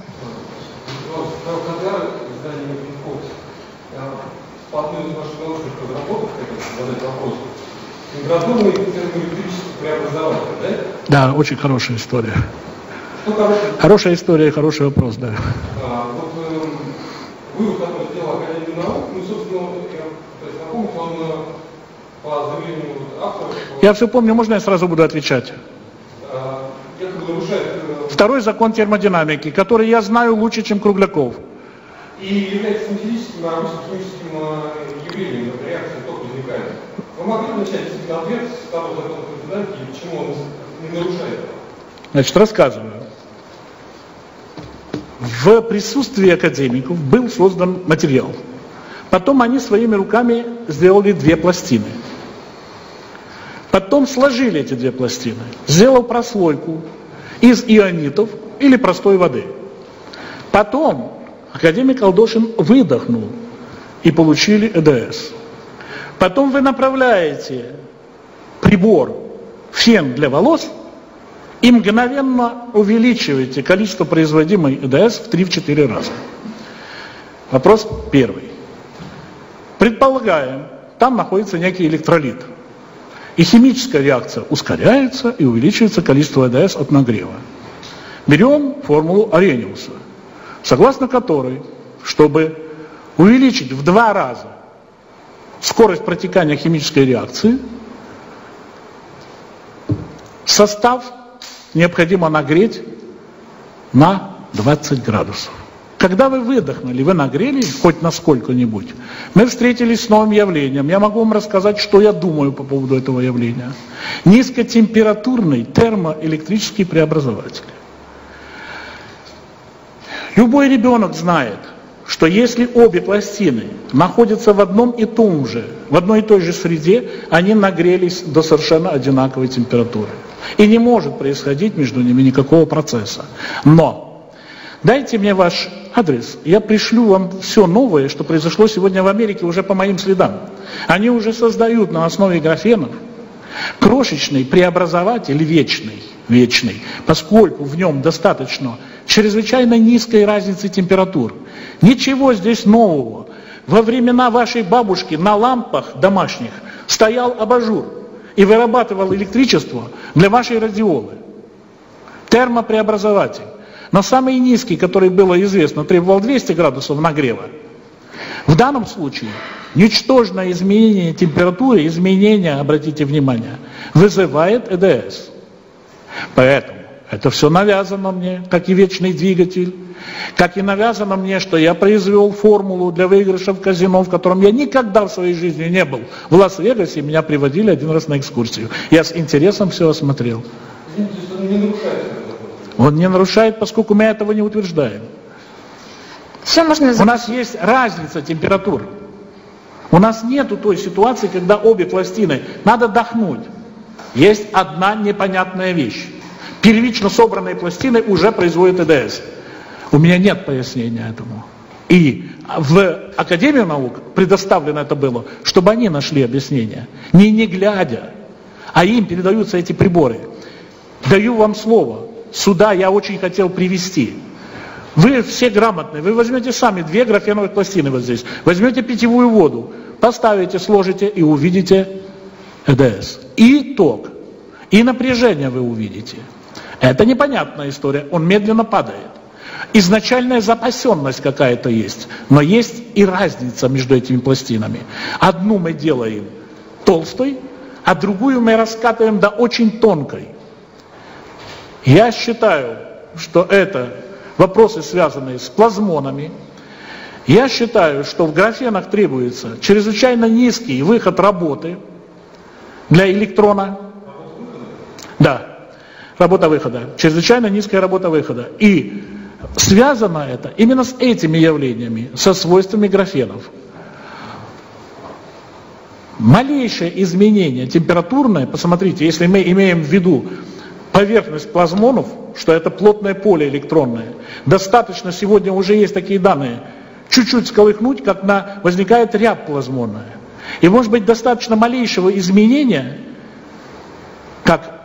По одной из ваших научных подработок, хотите задать вопрос. Микродумы и термоэлектрические преобразования, да? Да, очень хорошая история. Что хорошая? Хорошая история и хороший вопрос, да. Вот вывод, который сделал Академия наук, ну, собственно, я знаком, он по заявлению автора... Я все помню, можно я сразу буду отвечать? Якобы нарушает... Второй закон термодинамики, который я знаю лучше, чем Кругляков. И является синтетическим, а русским явлением, это реакция только возникает. Вы могли начать ответ с того закона термодинамики и почему он не нарушает? Значит, рассказываю. В присутствии академиков был создан материал. Потом они своими руками сделали две пластины. Потом сложили эти две пластины. Сделал прослойку из ионитов или простой воды. Потом... Академик Алдошин выдохнул и получили ЭДС. Потом вы направляете прибор в фен для волос и мгновенно увеличиваете количество производимой ЭДС в 3-4 раза. Вопрос первый. Предполагаем, там находится некий электролит. И химическая реакция ускоряется и увеличивается количество ЭДС от нагрева. Берем формулу Арениуса, согласно которой, чтобы увеличить в 2 раза скорость протекания химической реакции, состав необходимо нагреть на 20 градусов. Когда вы выдохнули, вы нагрели хоть на сколько-нибудь, мы встретились с новым явлением. Я могу вам рассказать, что я думаю по поводу этого явления. Низкотемпературный термоэлектрический преобразователь. Любой ребенок знает, что если обе пластины находятся в одной и той же среде, они нагрелись до совершенно одинаковой температуры. И не может происходить между ними никакого процесса. Но дайте мне ваш адрес, я пришлю вам все новое, что произошло сегодня в Америке уже по моим следам. Они уже создают на основе графенов крошечный преобразователь вечный, поскольку в нем достаточно чрезвычайно низкой разницы температур. Ничего здесь нового. Во времена вашей бабушки на лампах домашних стоял абажур и вырабатывал электричество для вашей радиолы. Термопреобразователь. Но самый низкий, который было известно, требовал 200 градусов нагрева. В данном случае ничтожное изменение температуры, изменение, обратите внимание, вызывает ЭДС. Поэтому это все навязано мне, как и вечный двигатель, как и навязано мне, что я произвел формулу для выигрыша в казино, в котором я никогда в своей жизни не был. В Лас-Вегасе меня приводили один раз на экскурсию. Я с интересом все осмотрел. Он не нарушает, поскольку мы этого не утверждаем. Все можно... У нас есть разница температур. У нас нету той ситуации, когда обе пластины надо дохнуть. Есть одна непонятная вещь. Первично собранные пластины уже производят ЭДС. У меня нет пояснения этому. И в Академию наук предоставлено это было, чтобы они нашли объяснение. Не глядя, а им передаются эти приборы. Даю вам слово. Сюда я очень хотел привести. Вы все грамотные, вы возьмете сами 2 графеновых пластины вот здесь, возьмете питьевую воду, поставите, сложите и увидите ЭДС. И ток, и напряжение вы увидите. Это непонятная история, он медленно падает. Изначальная запасенность какая-то есть, но есть и разница между этими пластинами. Одну мы делаем толстой, а другую мы раскатываем до очень тонкой. Я считаю, что это вопросы, связанные с плазмонами. Я считаю, что в графенах требуется чрезвычайно низкий выход работы для электрона. Да, работа выхода. Чрезвычайно низкая работа выхода. И связано это именно с этими явлениями, со свойствами графенов. Малейшее изменение температурное, посмотрите, если мы имеем в виду поверхность плазмонов, что это плотное поле электронное, достаточно, сегодня уже есть такие данные, чуть-чуть сколыхнуть, как возникает рябь плазмонная. И может быть достаточно малейшего изменения, как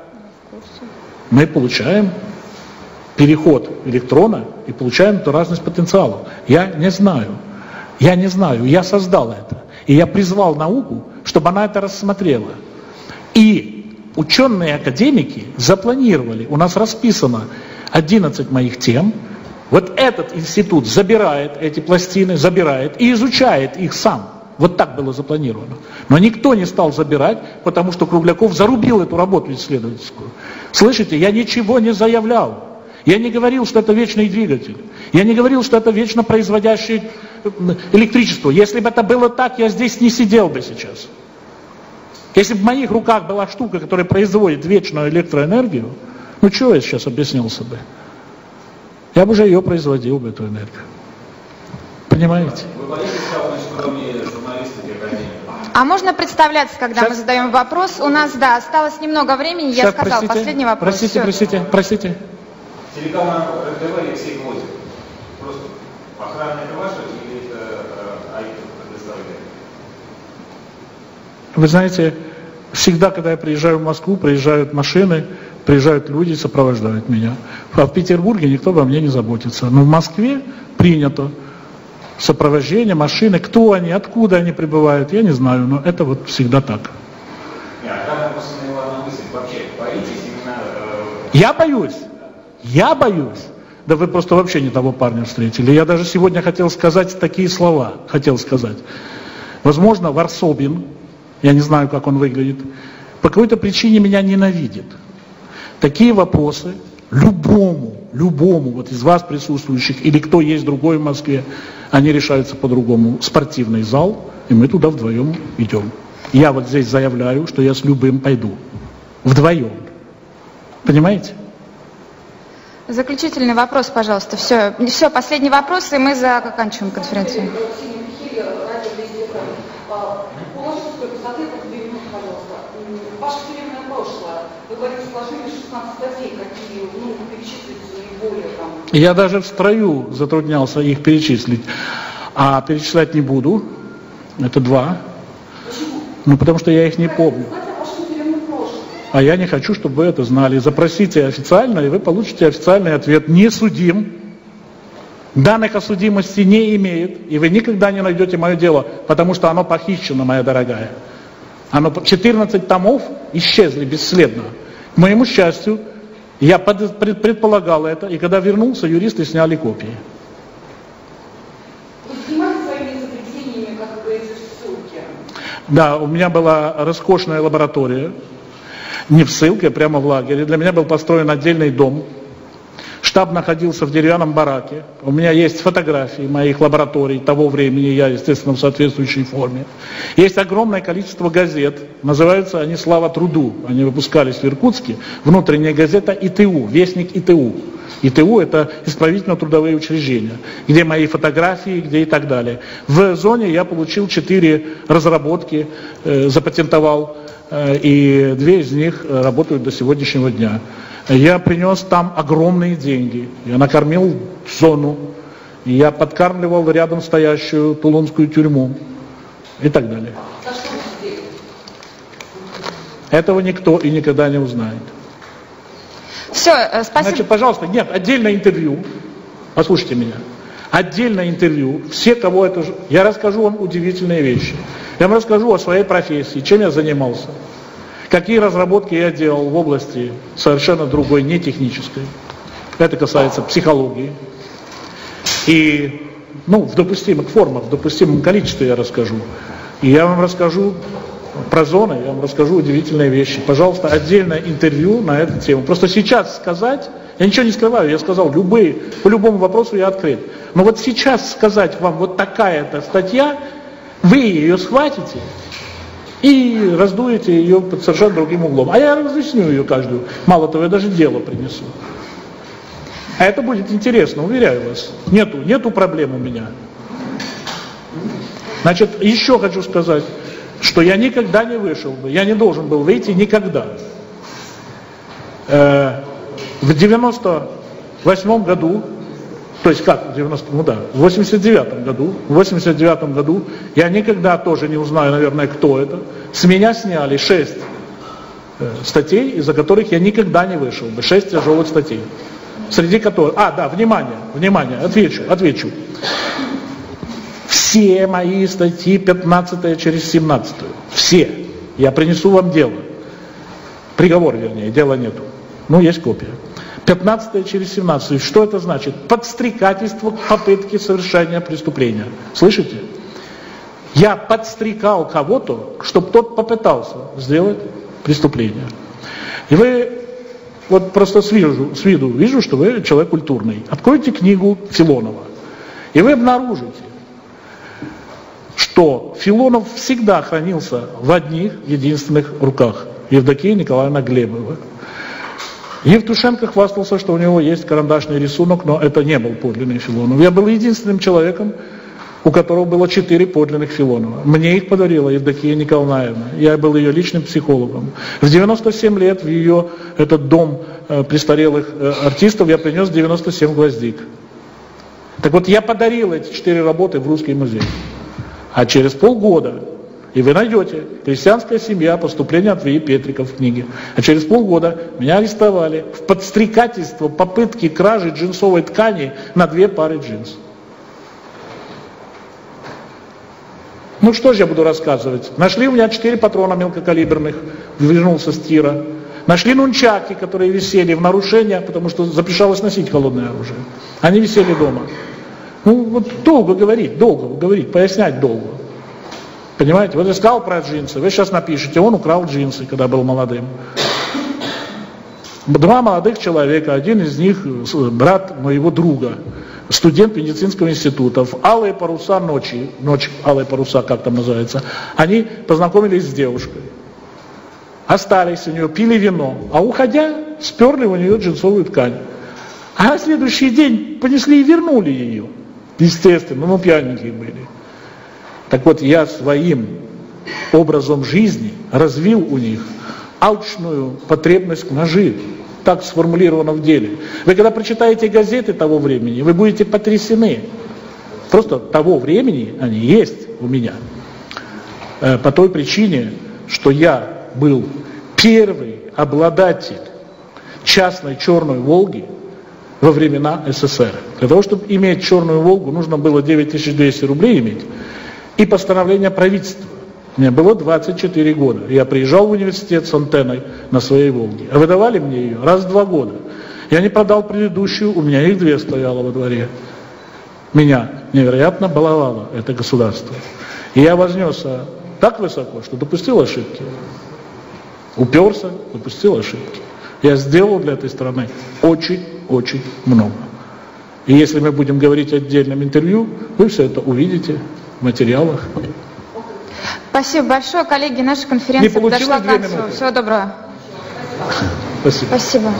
мы получаем переход электрона и получаем эту разность потенциалов. Я не знаю, я создал это. И я призвал науку, чтобы она это рассмотрела. И ученые-академики запланировали, у нас расписано 11 моих тем, вот этот институт забирает эти пластины, забирает и изучает их сам. Вот так было запланировано. Но никто не стал забирать, потому что Кругляков зарубил эту работу исследовательскую. Слышите, я ничего не заявлял. Я не говорил, что это вечный двигатель. Я не говорил, что это вечно производящий электричество. Если бы это было так, я здесь не сидел бы сейчас. Если бы в моих руках была штука, которая производит вечную электроэнергию, ну чего я сейчас объяснился бы? Я бы уже ее производил бы, эту энергию. Понимаете? А можно представляться, когда сейчас мы задаем вопрос? У нас, да, осталось немного времени, сейчас, я сказал, простите, последний вопрос. Простите. Телеканал РТВ Алексей Гвоздев. Просто охрана это ваша или это АИК предоставляет? Вы знаете, всегда, когда я приезжаю в Москву, приезжают машины, приезжают люди, сопровождают меня. А в Петербурге никто обо мне не заботится. Но в Москве принято сопровождение, машины. Кто они, откуда они прибывают, я не знаю, но это вот всегда так. Нет, охрана просто навела на мысль. Вообще, боитесь именно... Я боюсь. Я боюсь. Да вы просто вообще не того парня встретили. Я даже сегодня хотел сказать такие слова. Возможно, Варсобин, я не знаю, как он выглядит, по какой-то причине меня ненавидит. Такие вопросы любому вот из вас присутствующих или кто есть другой в Москве, они решаются по-другому. Спортивный зал, и мы туда вдвоем идем. Я вот здесь заявляю, что я с любым пойду. Вдвоем. Понимаете? Заключительный вопрос, пожалуйста. Все, последний вопрос, и мы заканчиваем конференцию. Ваше тюремное прошлое. Вы говорите, сложили 16 статей, какие, ну, перечислить наиболее там. Я даже в строю затруднялся их перечислить. А перечислять не буду. Это два. Почему? Ну, потому что я их не помню. А я не хочу, чтобы вы это знали. Запросите официально, и вы получите официальный ответ. Не судим. Данных о судимости не имеет. И вы никогда не найдете мое дело, потому что оно похищено, моя дорогая. Оно 14 томов исчезли бесследно. К моему счастью, я предполагал это, и когда вернулся, юристы сняли копии. Да, у меня была роскошная лаборатория. Не в ссылке, а прямо в лагере. Для меня был построен отдельный дом. Штаб находился в деревянном бараке. У меня есть фотографии моих лабораторий того времени, я, естественно, в соответствующей форме. Есть огромное количество газет. Называются они «Слава труду». Они выпускались в Иркутске. Внутренняя газета «ИТУ», «Вестник ИТУ». ИТУ – это исправительно-трудовые учреждения, где мои фотографии, где и так далее. В зоне я получил 4 разработки, запатентовал, и 2 из них работают до сегодняшнего дня. Я принес там огромные деньги, я накормил зону, я подкармливал рядом стоящую тулонскую тюрьму и так далее. Этого никто и никогда не узнает. Все, спасибо. Значит, пожалуйста, нет, отдельное интервью, послушайте меня, отдельное интервью, все, кого это... Я расскажу вам удивительные вещи. Я вам расскажу о своей профессии, чем я занимался, какие разработки я делал в области совершенно другой, не технической. Это касается психологии. И, ну, в допустимых формах, в допустимом количестве я расскажу. И я вам расскажу... про зоны, я вам расскажу удивительные вещи. Пожалуйста, отдельное интервью на эту тему. Просто сейчас сказать Я ничего не скрываю, я сказал, любые, по любому вопросу я открыт. Но вот сейчас сказать вам вот такая-то статья, вы ее схватите и раздуете ее под совершенно другим углом. А я разъясню ее каждую. Мало того, я даже дело принесу. А это будет интересно, уверяю вас. Нету проблем у меня. Значит, еще хочу сказать, что я никогда не вышел бы, я не должен был выйти никогда. В 98 году, то есть как в 90-м, ну да, в 89-м году, в 89-м году, я никогда тоже не узнаю, наверное, кто это, с меня сняли 6 статей, из-за которых я никогда не вышел бы, 6 тяжелых статей. Среди которых, внимание, отвечу. Все мои статьи 15 через 17, все, я принесу вам дело, приговор, вернее, дела нету, ну есть копия. 15 через 17, что это значит? Подстрекательство к попытке совершения преступления, слышите? Я подстрекал кого-то, чтобы тот попытался сделать преступление. И вы... Вот просто с виду вижу, что вы человек культурный. Откройте книгу Филонова, и вы обнаружите, что Филонов всегда хранился в одних единственных руках. Евдокия Николаевна Глебова. Евтушенко хвастался, что у него есть карандашный рисунок, но это не был подлинный Филонов. Я был единственным человеком, у которого было 4 подлинных Филонова. Мне их подарила Евдокия Николаевна. Я был ее личным психологом. В 97 лет в ее этот дом престарелых артистов я принес 97 гвоздик. Так вот, я подарил эти 4 работы в Русский музей. А через полгода, и вы найдете, «Крестьянская семья. Поступление Андрея Петрика» в книге. А через полгода меня арестовали в подстрекательство попытки кражи джинсовой ткани на 2 пары джинс. Ну что же я буду рассказывать? Нашли у меня 4 патрона мелкокалиберных, вернулся с тира. Нашли нунчаки, которые висели в нарушение, потому что запрещалось носить холодное оружие. Они висели дома. Ну вот долго говорить, пояснять долго. Понимаете, вот я сказал про джинсы, вы сейчас напишите, он украл джинсы, когда был молодым. 2 молодых человека, один из них брат моего друга, студент медицинского института, в «Алые паруса ночи», «Ночь алые паруса», как там называется, они познакомились с девушкой, остались у нее, пили вино, а уходя, сперли у нее джинсовую ткань. А на следующий день понесли и вернули ее. Естественно, ну пьяненькие были. Так вот, я своим образом жизни развил у них алчную потребность к наживе. Так сформулировано в деле. Вы когда прочитаете газеты того времени, вы будете потрясены. Просто того времени они есть у меня. По той причине, что я был первый обладатель частной черной «Волги» во времена СССР. Для того, чтобы иметь черную «Волгу», нужно было 9200 рублей иметь и постановление правительства. Мне было 24 года. Я приезжал в университет с антенной на своей «Волге». А выдавали мне ее раз в 2 года. Я не продал предыдущую, у меня их 2 стояло во дворе. Меня невероятно баловало это государство. И я вознесся так высоко, что допустил ошибки. Уперся, допустил ошибки. Я сделал для этой страны очень-очень много. И если мы будем говорить в отдельном интервью, вы все это увидите в материалах. Спасибо большое, коллеги, наша конференция подошла к концу. Всего доброго. Спасибо.